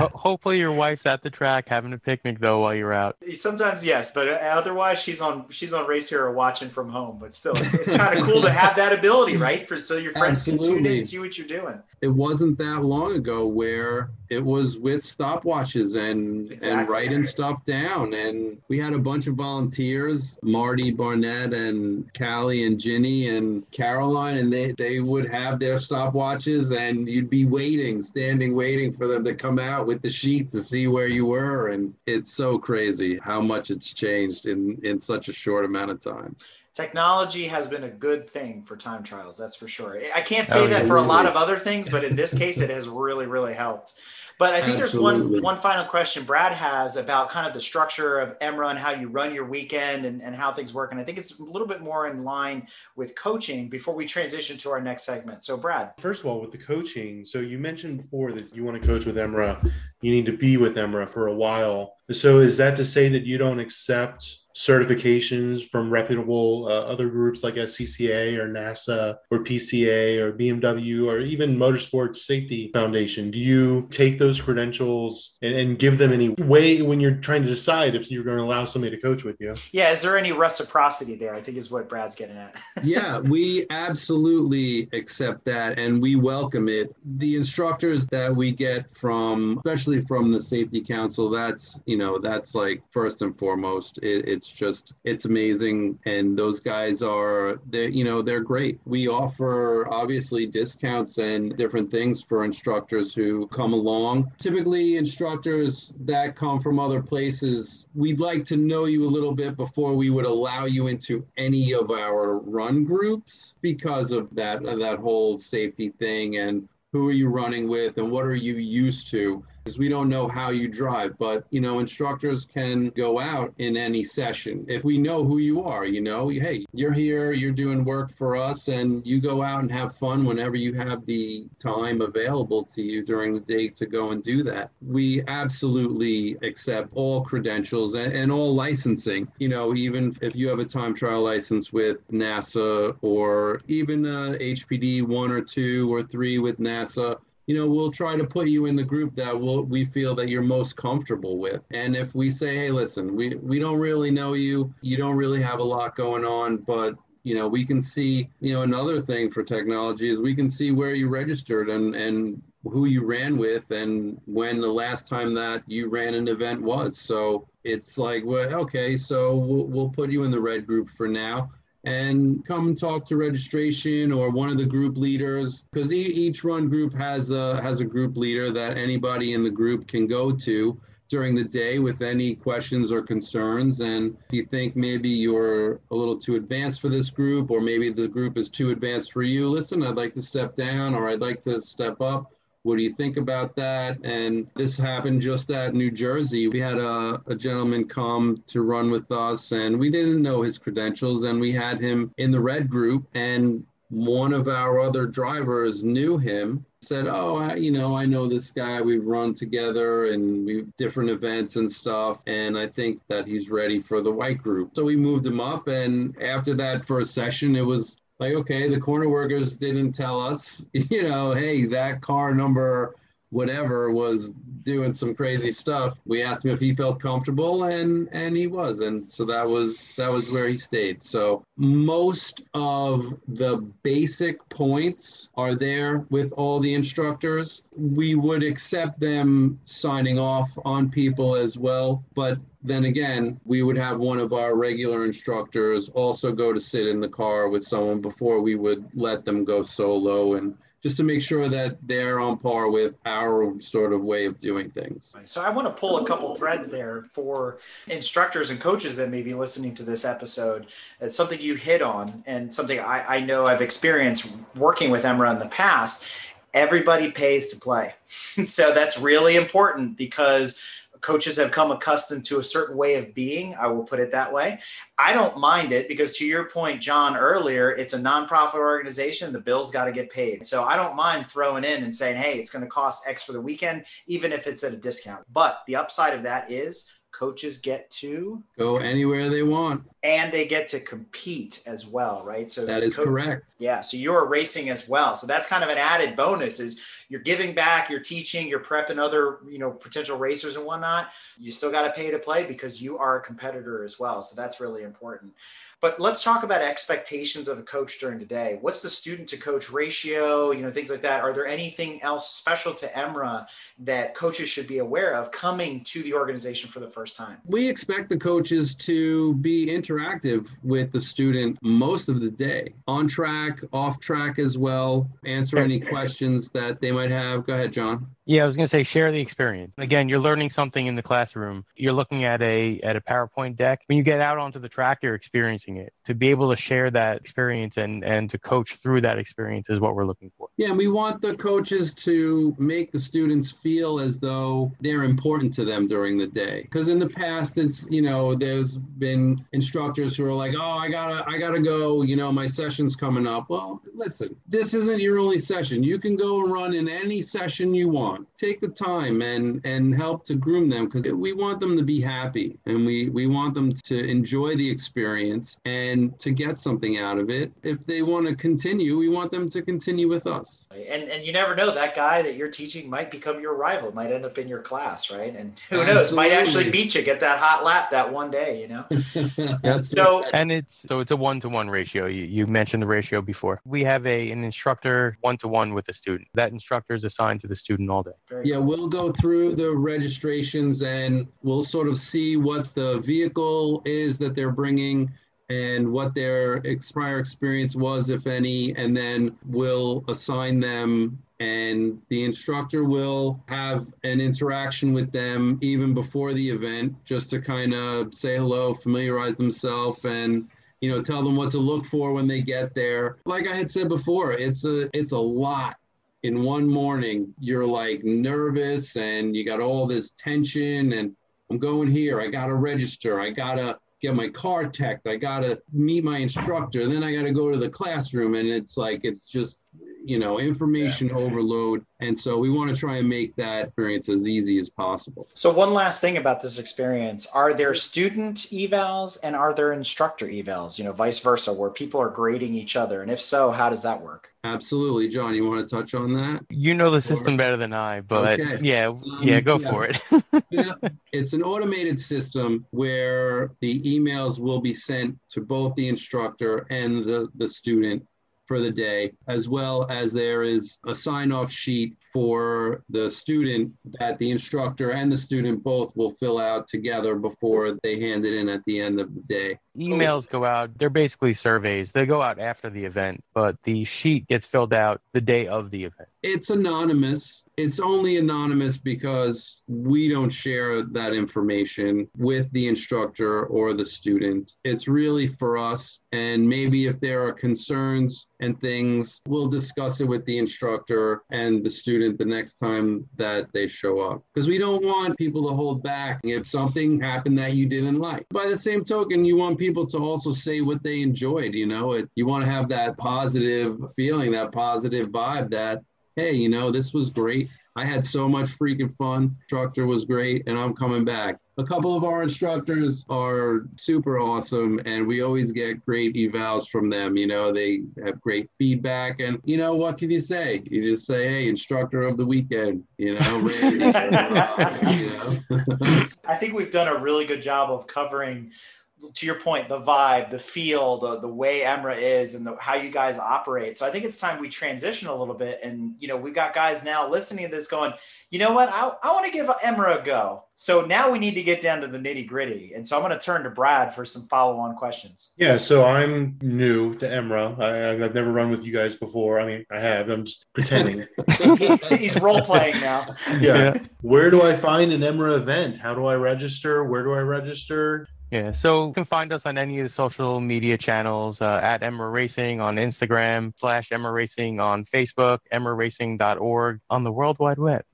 But hopefully your wife's at the track having a picnic though while you're out. Sometimes yes, but otherwise she's on she's on Race Hero watching from home. But still, it's, it's kind of cool to have that ability, right? For so your friends can tune in and see what you're doing. It wasn't that long ago where it was with stopwatches and exactly. and writing stuff down. And we had a bunch of volunteers, Marty Barnett and Callie and Ginny and Caroline, and they, they would have their stopwatches, and you'd be waiting, standing waiting for them to come out with the sheet to see where you were. And it's so crazy how much it's changed in, in such a short amount of time. Technology has been a good thing for time trials, that's for sure. I can't say oh, that yeah, for really. a lot of other things, but in this case, it has really, really helped. But I think Absolutely. there's one one final question Brad has about kind of the structure of EMRA and how you run your weekend and, and how things work. And I think it's a little bit more in line with coaching before we transition to our next segment. So Brad. First of all, with the coaching, so you mentioned before that you want to coach with EMRA. You need to be with EMRA for a while. So is that to say that you don't accept certifications from reputable uh, other groups like S C C A or NASA or P C A or B M W or even Motorsports Safety Foundation? Do you take those credentials and, and give them any weight when you're trying to decide if you're going to allow somebody to coach with you? Yeah. Is there any reciprocity there? I think is what Brad's getting at. Yeah, we absolutely accept that and we welcome it. The instructors that we get from, especially from the Safety Council, that's, you know, know, that's like first and foremost. It, it's just, it's amazing. And those guys are, they, you know, they're great. We offer obviously discounts and different things for instructors who come along. Typically instructors that come from other places, we'd like to know you a little bit before we would allow you into any of our run groups because of that, that whole safety thing and who are you running with and what are you used to, because we don't know how you drive. But, you know, instructors can go out in any session. If we know who you are, you know, hey, you're here, you're doing work for us, and you go out and have fun whenever you have the time available to you during the day to go and do that. We absolutely accept all credentials and, and all licensing. You know, even if you have a time trial license with NASA or even a H P D one or two or three with NASA, you know, we'll try to put you in the group that we'll, we feel that you're most comfortable with. And if we say, hey, listen, we, we don't really know you, you don't really have a lot going on, but, you know, we can see, you know, another thing for technology is we can see where you registered and, and who you ran with and when the last time that you ran an event was. So it's like, well, okay, so we'll, we'll put you in the red group for now. And come and talk to registration or one of the group leaders, because e- each run group has a, has a group leader that anybody in the group can go to during the day with any questions or concerns. And if you think maybe you're a little too advanced for this group, or maybe the group is too advanced for you, listen, I'd like to step down or I'd like to step up. What do you think about that? And this happened just at New Jersey. We had a, a gentleman come to run with us, and we didn't know his credentials, and we had him in the red group, and one of our other drivers knew him, said, oh, I, you know, I know this guy. We've run together and we've different events and stuff. And I think that he's ready for the white group. So we moved him up. And after that first session, it was like, okay, the corner workers didn't tell us, you know, hey, that car number, whatever, was doing some crazy stuff. We asked him if he felt comfortable, and, and he was. And so that was, that was where he stayed. So most of the basic points are there with all the instructors. We would accept them signing off on people as well, but then again, we would have one of our regular instructors also go to sit in the car with someone before we would let them go solo, and just to make sure that they're on par with our sort of way of doing things. So I want to pull a couple threads there for instructors and coaches that may be listening to this episode. It's something you hit on and something I, I know I've experienced working with EMRA in the past. Everybody pays to play. So that's really important because coaches have come accustomed to a certain way of being. I will put it that way. I don't mind it because, to your point, John, earlier, it's a nonprofit organization. The bills got to get paid. So I don't mind throwing in and saying, hey, it's going to cost X for the weekend, even if it's at a discount. But the upside of that is coaches get to go anywhere they want. And they get to compete as well, right? So that is co- correct. Yeah. So you're racing as well. So that's kind of an added bonus is you're giving back, you're teaching, you're prepping other, you know, potential racers and whatnot. You still got to pay to play because you are a competitor as well. So that's really important. But let's talk about expectations of a coach during the day. What's the student to coach ratio, you know, things like that. Are there anything else special to EMRA that coaches should be aware of coming to the organization for the first time? We expect the coaches to be interested interactive with the student most of the day, on track, off track as well, answer any questions that they might have. Go ahead, John. Yeah, I was going to say share the experience. Again, you're learning something in the classroom. You're looking at a at a PowerPoint deck. When you get out onto the track, you're experiencing it. To be able to share that experience and, and to coach through that experience is what we're looking for. Yeah, and we want the coaches to make the students feel as though they're important to them during the day. Because in the past, it's, you know, there's been instructors who are like, oh, I gotta, I gotta go, you know, my session's coming up. Well, listen, this isn't your only session. You can go and run in any session you want. Take the time and and help to groom them, because we want them to be happy and we we want them to enjoy the experience. and to get something out of it. If they want to continue, we want them to continue with us. And and you never know, that guy that you're teaching might become your rival, might end up in your class, right? And who Absolutely. knows, might actually beat you, get that hot lap that one day, you know? That's so it. And it's so it's a one-to-one ratio. You, you mentioned the ratio before. We have a an instructor one-to-one with a student. That instructor is assigned to the student all day. Very yeah, cool. We'll go through the registrations and we'll sort of see what the vehicle is that they're bringing and what their ex- prior experience was, if any, and then we'll assign them, and the instructor will have an interaction with them even before the event, just to kind of say hello, familiarize themselves, and you know, tell them what to look for when they get there. Like I had said before, it's a it's a lot. In one morning, you're like nervous and you got all this tension and I'm going here, I gotta register, I gotta get my car teched, I gotta meet my instructor, then I gotta go to the classroom, and it's like, it's just, you know, information yeah. overload. And so we want to try and make that experience as easy as possible. So one last thing about this experience, are there student evals and are there instructor evals, you know, vice versa, where people are grading each other? And if so, how does that work? Absolutely. John, you want to touch on that? You know the system or... better than I, but okay. yeah, um, yeah, go yeah. for it. yeah. It's an automated system where the emails will be sent to both the instructor and the, the student for the day, as well as there is a sign-off sheet for the student that the instructor and the student both will fill out together before they hand it in at the end of the day. Emails go out. They're basically surveys. They go out after the event, but the sheet gets filled out the day of the event. It's anonymous. It's only anonymous because we don't share that information with the instructor or the student. It's really for us. And maybe if there are concerns and things, we'll discuss it with the instructor and the student the next time that they show up. Because we don't want people to hold back if something happened that you didn't like. By the same token, you want people to also say what they enjoyed. You know, it, you want to have that positive feeling, that positive vibe that, hey, you know, this was great. I had so much freaking fun. Instructor was great, and I'm coming back. A couple of our instructors are super awesome, and we always get great evals from them. You know, they have great feedback, and, you know, what can you say? You just say, hey, instructor of the weekend, you know, Randy. you know? I think we've done a really good job of covering, to your point, the vibe, the feel, the, the way EMRA is and the, how you guys operate. So I think it's time we transition a little bit. And, you know, we've got guys now listening to this going, you know what, I, I want to give EMRA a go. So now we need to get down to the nitty gritty. And so I'm going to turn to Brad for some follow-on questions. Yeah, so I'm new to EMRA. I, I've never run with you guys before. I mean, I have. I'm just pretending. He's role-playing now. Yeah. yeah. Where do I find an EMRA event? How do I register? Where do I register? Yeah, so you can find us on any of the social media channels, uh, at EMRA Racing on Instagram, slash EMRA Racing on Facebook, emra racing dot org on the World Wide Web.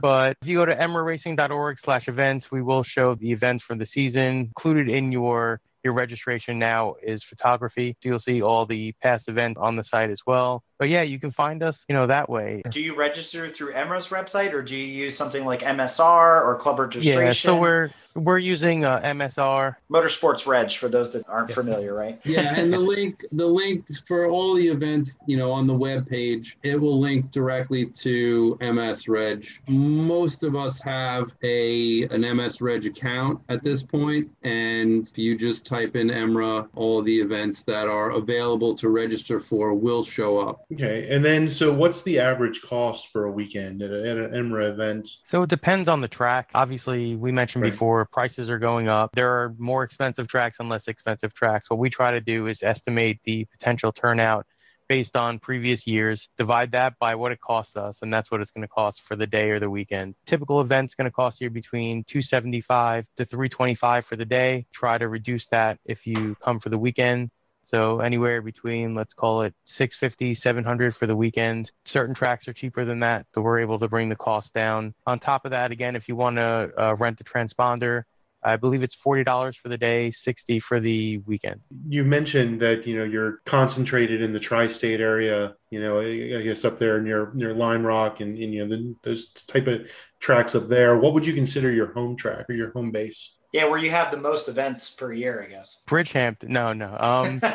But if you go to emra racing dot org slash events, we will show the events from the season. Included in your your registration now is photography. So you'll see all the past events on the site as well. But yeah, you can find us, you know, that way. Do you register through EMRA's website, or do you use something like M S R or club registration? Yeah, so we're we're using uh, M S R, Motorsports Reg, for those that aren't yeah. familiar, right? Yeah, and the link the link for all the events, you know, on the web page, it will link directly to M S Reg. Most of us have a an M S Reg account at this point, and if you just type in EMRA, all the events that are available to register for will show up. Okay. And then, so what's the average cost for a weekend at, a, at an EMRA event? So it depends on the track. Obviously, we mentioned right. before, prices are going up. There are more expensive tracks and less expensive tracks. What we try to do is estimate the potential turnout based on previous years, divide that by what it costs us, and that's what it's going to cost for the day or the weekend. Typical event's going to cost you between two hundred seventy-five dollars to three hundred twenty-five dollars for the day. Try to reduce that if you come for the weekend. So anywhere between, let's call it six hundred fifty dollars, seven hundred dollars for the weekend. Certain tracks are cheaper than that, so we're able to bring the cost down. On top of that, again, if you want to uh, rent a transponder, I believe it's forty dollars for the day, sixty dollars for the weekend. You mentioned that, you know, you're concentrated in the tri-state area, you know, I guess up there near near Lime Rock and, and you know, the, those type of tracks up there. What would you consider your home track or your home base? Yeah, where you have the most events per year, I guess. Bridgehampton. No, no. Um, oh,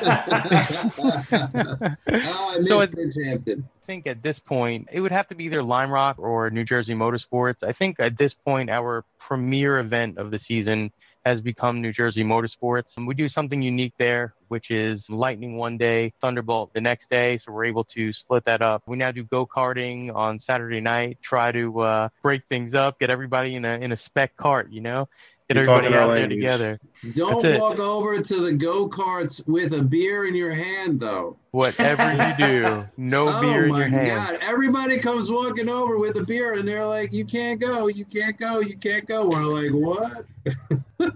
I miss so Bridgehampton. I think at this point, it would have to be either Lime Rock or New Jersey Motorsports. I think at this point, our premier event of the season has become New Jersey Motorsports. And we do something unique there, which is Lightning one day, Thunderbolt the next day. So we're able to split that up. We now do go-karting on Saturday night, try to uh, break things up, get everybody in a, in a spec cart, you know? Get You're everybody out there ladies. Together. Don't That's walk it. Over to the go-karts with a beer in your hand, though. Whatever you do, no oh beer in your hand. God. Everybody comes walking over with a beer, and they're like, you can't go, you can't go, you can't go. We're like, what?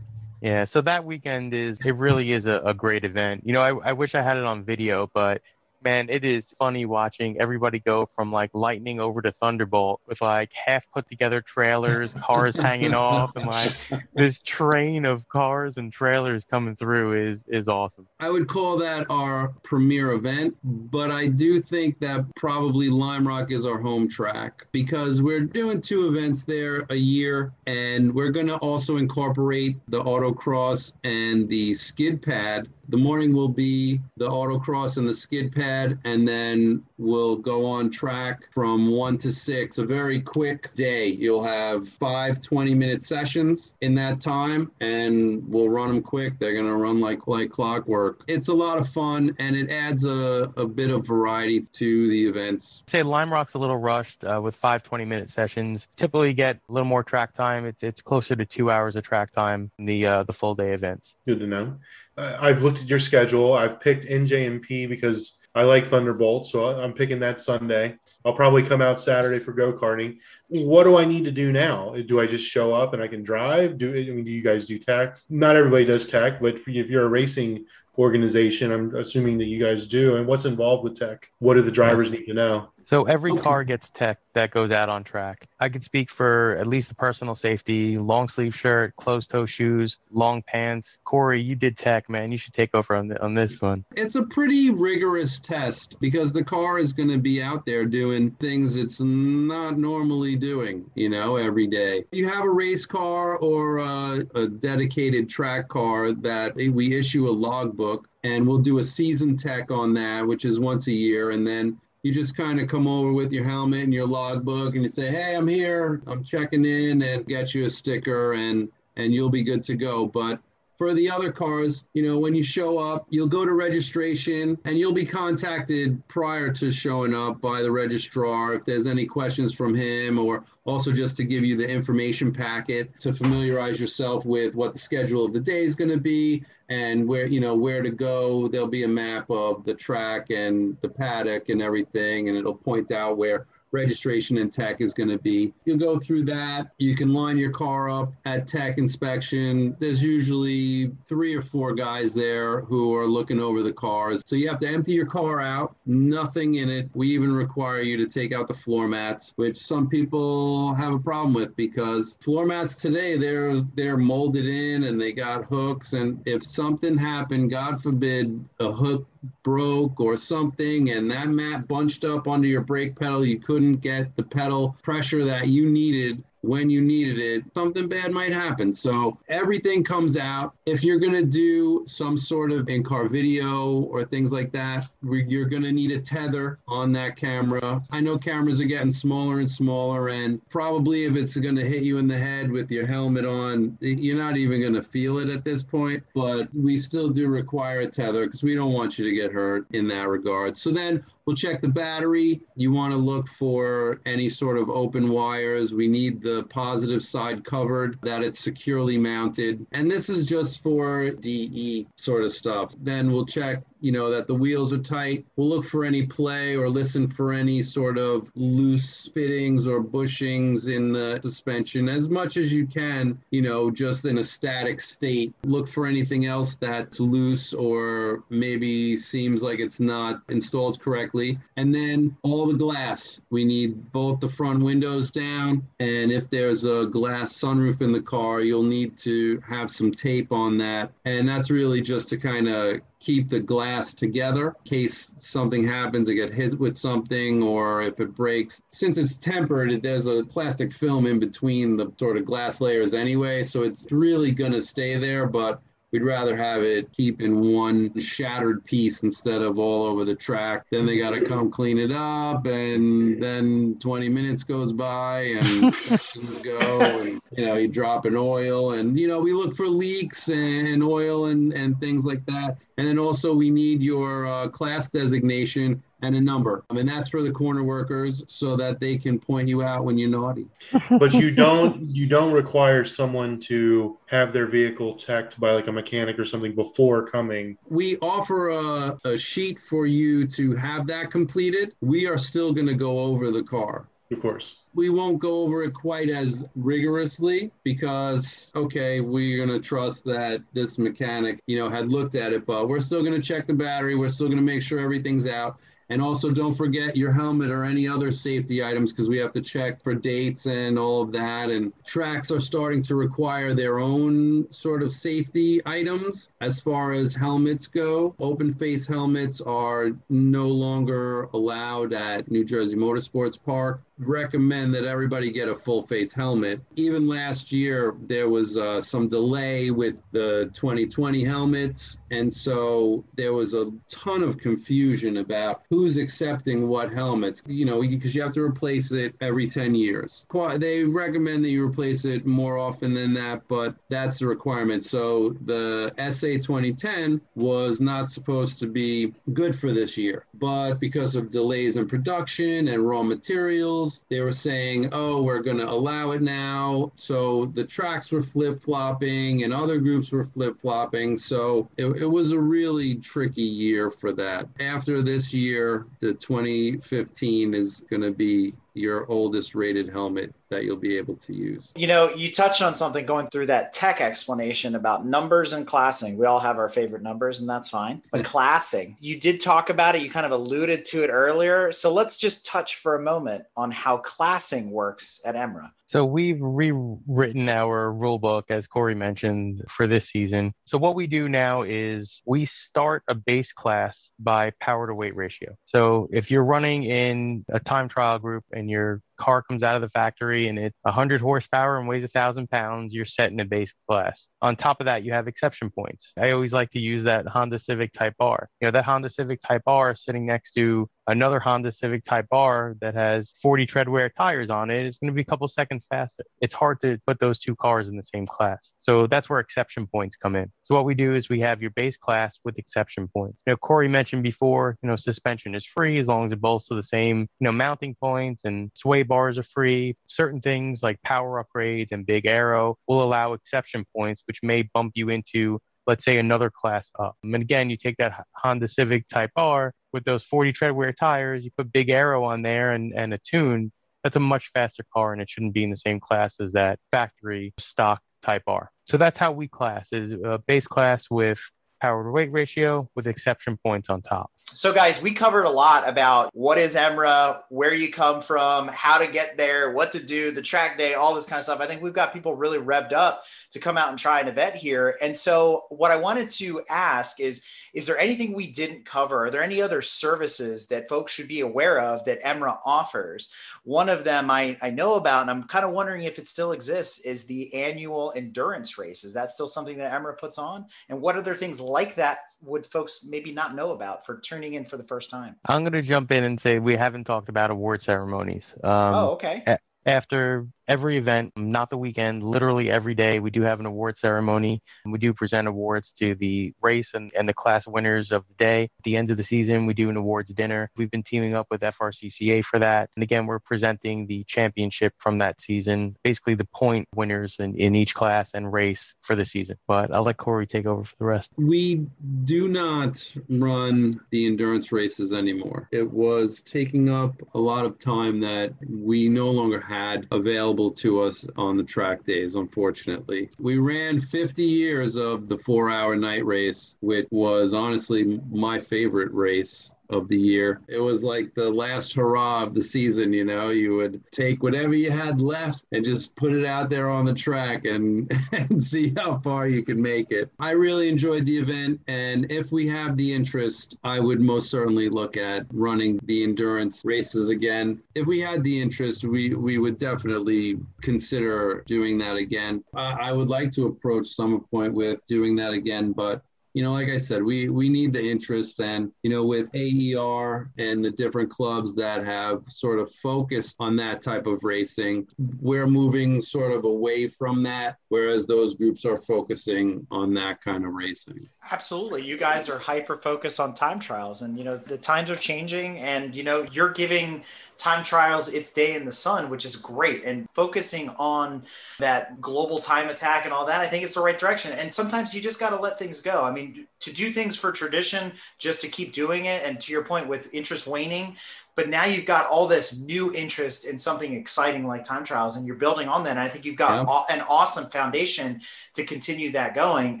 Yeah, so that weekend is, it really is a, a great event. You know, I, I wish I had it on video, but... Man, it is funny watching everybody go from like Lightning over to Thunderbolt with like half put together trailers, cars hanging off, and like this train of cars and trailers coming through is is awesome. I would call that our premier event, but I do think that probably Lime Rock is our home track because we're doing two events there a year, and we're going to also incorporate the autocross and the skid pad. The morning will be the autocross and the skid pad, and then we'll go on track from one to six, a very quick day. You'll have five twenty-minute sessions in that time, and we'll run them quick. They're going to run like, like clockwork. It's a lot of fun, and it adds a, a bit of variety to the events. I'd say Lime Rock's a little rushed uh, with five twenty-minute sessions. Typically get a little more track time. It's, it's closer to two hours of track time in the, uh, the full-day events. Good to know. I've looked at your schedule. I've picked N J M P because I like Thunderbolt, so I'm picking that Sunday. I'll probably come out Saturday for go-karting. What do I need to do now? Do I just show up and I can drive? Do, I mean, do you guys do TAC? Not everybody does TAC, but if you're a racing organization, I'm assuming that you guys do. And what's involved with TAC? What do the drivers need to know? So every okay. car gets tech that goes out on track. I could speak for at least the personal safety, long sleeve shirt, closed toe shoes, long pants. Corey, you did tech, man. You should take over on, the, on this one. It's a pretty rigorous test because the car is going to be out there doing things it's not normally doing, you know, every day. You have a race car or a, a dedicated track car that we issue a logbook, and we'll do a season tech on that, which is once a year, and then you just kind of come over with your helmet and your logbook and you say, hey, I'm here, I'm checking in, and get you a sticker and, and you'll be good to go. But for the other cars, you know, when you show up, you'll go to registration and you'll be contacted prior to showing up by the registrar if there's any questions from him, or also just to give you the information packet to familiarize yourself with what the schedule of the day is going to be and where, you know, where to go. There'll be a map of the track and the paddock and everything, and it'll point out where registration and tech is going to be. You'll go through that. You can line your car up at tech inspection. There's usually three or four guys there who are looking over the cars. So you have to empty your car out, nothing in it. We even require you to take out the floor mats, which some people have a problem with because floor mats today, they're, they're molded in and they got hooks. And if something happened, God forbid, a hook broke or something, and that mat bunched up under your brake pedal, you couldn't get the pedal pressure that you needed when you needed it, something bad might happen. So everything comes out. If you're going to do some sort of in-car video or things like that, you're going to need a tether on that camera. I know cameras are getting smaller and smaller, and probably if it's going to hit you in the head with your helmet on, you're not even going to feel it at this point, but we still do require a tether because we don't want you to get hurt in that regard. So then we'll check the battery. You want to look for any sort of open wires. We need the positive side covered, that it's securely mounted. And this is just for D E sort of stuff. Then we'll check, you know, that the wheels are tight. We'll look for any play or listen for any sort of loose fittings or bushings in the suspension as much as you can, you know, just in a static state. Look for anything else that's loose or maybe seems like it's not installed correctly. And then all the glass. We need both the front windows down, and if there's a glass sunroof in the car, you'll need to have some tape on that. And that's really just to kind of keep the glass together in case something happens, it get hit with something, or if it breaks. Since it's tempered, there's a plastic film in between the sort of glass layers anyway, so it's really going to stay there, but we'd rather have it keep in one shattered piece instead of all over the track. Then they got to come clean it up, and then twenty minutes goes by, and sessions go, and you know, you drop an oil, and you know, we look for leaks and oil and, and things like that. And then also we need your uh, class designation and a number. I mean, that's for the corner workers so that they can point you out when you're naughty. But you don't you don't require someone to have their vehicle checked by like a mechanic or something before coming. We offer a, a sheet for you to have that completed. We are still going to go over the car. Of course. We won't go over it quite as rigorously because, okay, we're going to trust that this mechanic, you know, had looked at it, but we're still going to check the battery. We're still going to make sure everything's out. And also don't forget your helmet or any other safety items because we have to check for dates and all of that. And tracks are starting to require their own sort of safety items as far as helmets go. Open face helmets are no longer allowed at New Jersey Motorsports Park. Recommend that everybody get a full face helmet. Even last year, there was uh, some delay with the twenty twenty helmets. And so there was a ton of confusion about who's accepting what helmets, you know, because you have to replace it every ten years. They recommend that you replace it more often than that, but that's the requirement. So the S A twenty ten was not supposed to be good for this year, but because of delays in production and raw materials, they were saying, oh, we're going to allow it now. So the tracks were flip-flopping and other groups were flip-flopping. So it, it was a really tricky year for that. After this year, the twenty fifteen is going to be your oldest rated helmet that you'll be able to use. You know, you touched on something going through that tech explanation about numbers and classing. We all have our favorite numbers and that's fine. But classing, you did talk about it. You kind of alluded to it earlier. So let's just touch for a moment on how classing works at EMRA. So we've rewritten our rule book, as Corey mentioned, for this season. So what we do now is we start a base class by power to weight ratio. So if you're running in a time trial group and your car comes out of the factory and it's one hundred horsepower and weighs one thousand pounds, you're set in a base class. On top of that, you have exception points. I always like to use that Honda Civic Type R. You know, that Honda Civic Type R sitting next to another Honda Civic Type R that has forty treadwear tires on it, it's going to be a couple seconds faster. It's hard to put those two cars in the same class. So that's where exception points come in. So what we do is we have your base class with exception points. You know, Corey mentioned before, you know, suspension is free as long as it bolts to the same, you know, mounting points, and sway bars are free. Certain things like power upgrades and big aero will allow exception points, which may bump you into, let's say, another class up. And again, you take that Honda Civic Type R with those forty treadwear tires, you put big aero on there and, and a tune, that's a much faster car, and it shouldn't be in the same class as that factory stock Type R. So that's how we class, is a base class with power to weight ratio with exception points on top. So guys, we covered a lot about what is EMRA, where you come from, how to get there, what to do, the track day, all this kind of stuff. I think we've got people really revved up to come out and try an event here. And so what I wanted to ask is, is there anything we didn't cover? Are there any other services that folks should be aware of that EMRA offers? One of them I, I know about, and I'm kind of wondering if it still exists, is the annual endurance race. Is that still something that EMRA puts on? And what other things like that would folks maybe not know about for tuning in for the first time? I'm going to jump in and say we haven't talked about award ceremonies. Um, oh, okay. A- after every event, not the weekend, literally every day, we do have an award ceremony. We do present awards to the race and, and the class winners of the day. At the end of the season, we do an awards dinner. We've been teaming up with F R C C A for that. And again, we're presenting the championship from that season, basically the point winners in, in each class and race for the season. But I'll let Corey take over for the rest. We do not run the endurance races anymore. It was taking up a lot of time that we no longer had available to us on the track days, unfortunately. We ran fifty years of the four hour night race, which was honestly my favorite race of the year. It was like the last hurrah of the season, you know. You would take whatever you had left and just put it out there on the track and, and see how far you could make it. I really enjoyed the event, and if we have the interest, I would most certainly look at running the endurance races again. If we had the interest, we, we would definitely consider doing that again. Uh, I would like to approach Summit Point with doing that again, but you know, like I said, we, we need the interest. And, you know, with A E R and the different clubs that have sort of focused on that type of racing, we're moving sort of away from that, whereas those groups are focusing on that kind of racing. Absolutely. You guys are hyper-focused on time trials, and, you know, the times are changing, and, you know, you're giving time trials its day in the sun, which is great. And focusing on that global time attack and all that, I think it's the right direction. And sometimes you just got to let things go. I mean, to do things for tradition, just to keep doing it. And to your point with interest waning, but now you've got all this new interest in something exciting like time trials, and you're building on that. And I think you've got yeah. an awesome foundation to continue that going.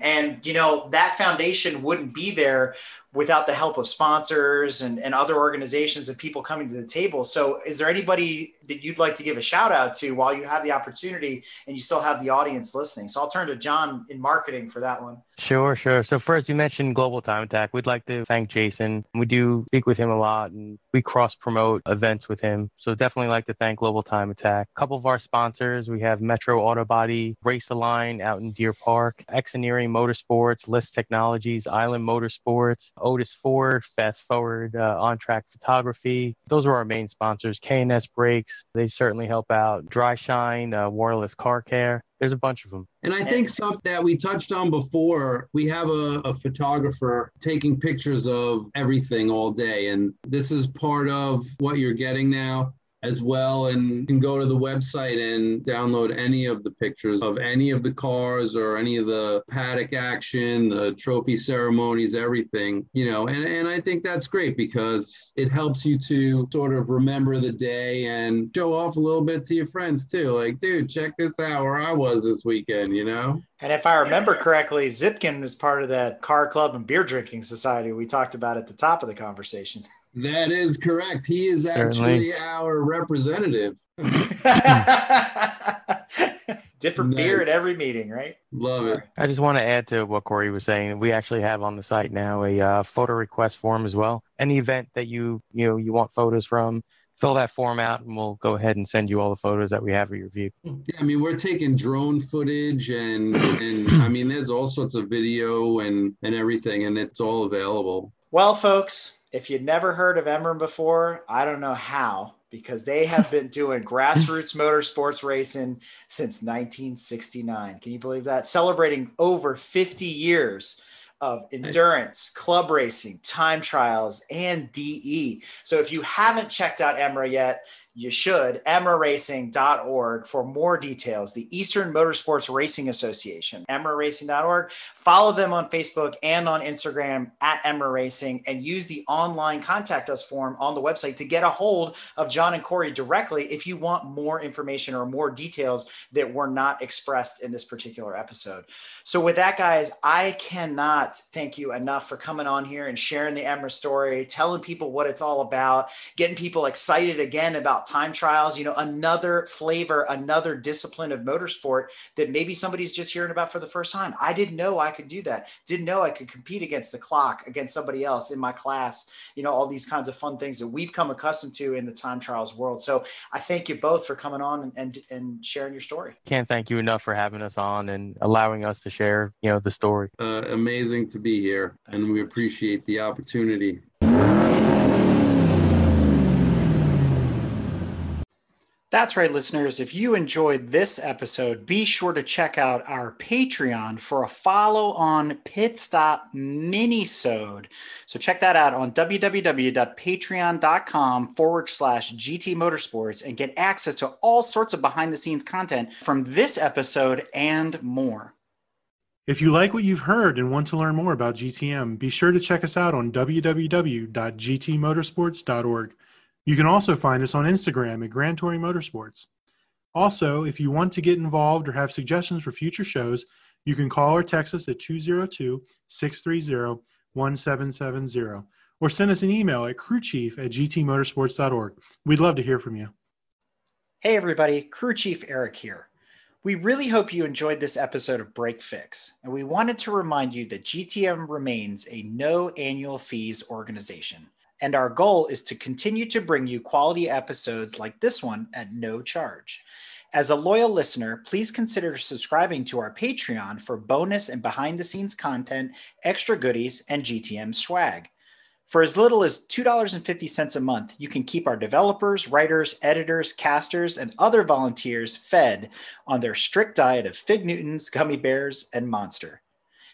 And, you know, that foundation wouldn't be there without the help of sponsors and, and other organizations and people coming to the table. So is there anybody that you'd like to give a shout out to while you have the opportunity and you still have the audience listening? So I'll turn to John in marketing for that one. Sure, sure. So first, you mentioned Global Time Attack. We'd like to thank Jason. We do speak with him a lot, and we cross promote events with him. So definitely like to thank Global Time Attack. A couple of our sponsors, we have Metro Auto Body, Race Align out in Deer Park, Exoneering Motorsports, List Technologies, Island Motorsports, Otis Ford, Fast Forward, uh, On Track Photography. Those are our main sponsors. K and S Brakes, they certainly help out. Dry Shine, uh, Wireless Car Care. There's a bunch of them. And I think something that we touched on before, we have a, a photographer taking pictures of everything all day. And this is part of what you're getting now as well. And you can go to the website and download any of the pictures of any of the cars or any of the paddock action, the trophy ceremonies, everything, you know, and, and I think that's great because it helps you to sort of remember the day and show off a little bit to your friends too. Like, dude, check this out where I was this weekend, you know? And if I remember correctly, Zipkin was part of that car club and beer drinking society we talked about at the top of the conversation. That is correct. He is actually Certainly. our representative. Different nice. Beer at every meeting, right? Love it. I just want to add to what Corey was saying. We actually have on the site now a uh, photo request form as well. Any event that you you know you want photos from, fill that form out and we'll go ahead and send you all the photos that we have of your view. Yeah, I mean, we're taking drone footage and, and I mean, there's all sorts of video and, and everything, and it's all available. Well, folks, if you'd never heard of E M R A before, I don't know how, because they have been doing grassroots motorsports racing since nineteen sixty-nine. Can you believe that? Celebrating over fifty years of endurance, club racing, time trials, and D E. So if you haven't checked out E M R A yet, you should. E M R A racing dot org for more details. The Eastern Motorsports Racing Association, E M R A racing dot org. Follow them on Facebook and on Instagram at E M R A Racing, and use the online contact us form on the website to get a hold of John and Corey directly if you want more information or more details that were not expressed in this particular episode. So with that, guys, I cannot thank you enough for coming on here and sharing the E M R A story, telling people what it's all about, getting people excited again about time trials, you know, another flavor, another discipline of motorsport that maybe somebody's just hearing about for the first time. I didn't know I could do that. Didn't know I could compete against the clock, against somebody else in my class, you know, all these kinds of fun things that we've come accustomed to in the time trials world. So I thank you both for coming on and, and, and sharing your story. Can't thank you enough for having us on and allowing us to share, you know, the story. Uh, amazing to be here, and we appreciate the opportunity. That's right, listeners. If you enjoyed this episode, be sure to check out our Patreon for a follow-on Pit Stop mini-sode. So check that out on www.patreon.com forward slash GT Motorsports and get access to all sorts of behind-the-scenes content from this episode and more. If you like what you've heard and want to learn more about G T M, be sure to check us out on w w w dot g t motorsports dot org. You can also find us on Instagram at Grand Touring Motorsports. Also, if you want to get involved or have suggestions for future shows, you can call or text us at two oh two, six three oh, one seven seven oh or send us an email at crew chief at g t motorsports dot org. We'd love to hear from you. Hey everybody, Crew Chief Eric here. We really hope you enjoyed this episode of Break Fix, and we wanted to remind you that G T M remains a no annual fees organization, and our goal is to continue to bring you quality episodes like this one at no charge. As a loyal listener, please consider subscribing to our Patreon for bonus and behind-the-scenes content, extra goodies, and G T M swag. For as little as two dollars and fifty cents a month, you can keep our developers, writers, editors, casters, and other volunteers fed on their strict diet of Fig Newtons, gummy bears, and Monster.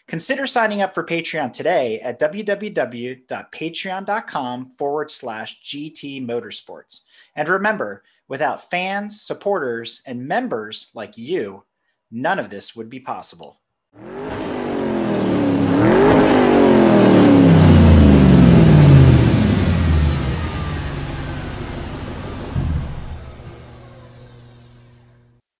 Consider signing up for Patreon today at w w w dot patreon dot com forward slash G T Motorsports. And remember, without fans, supporters, and members like you, none of this would be possible.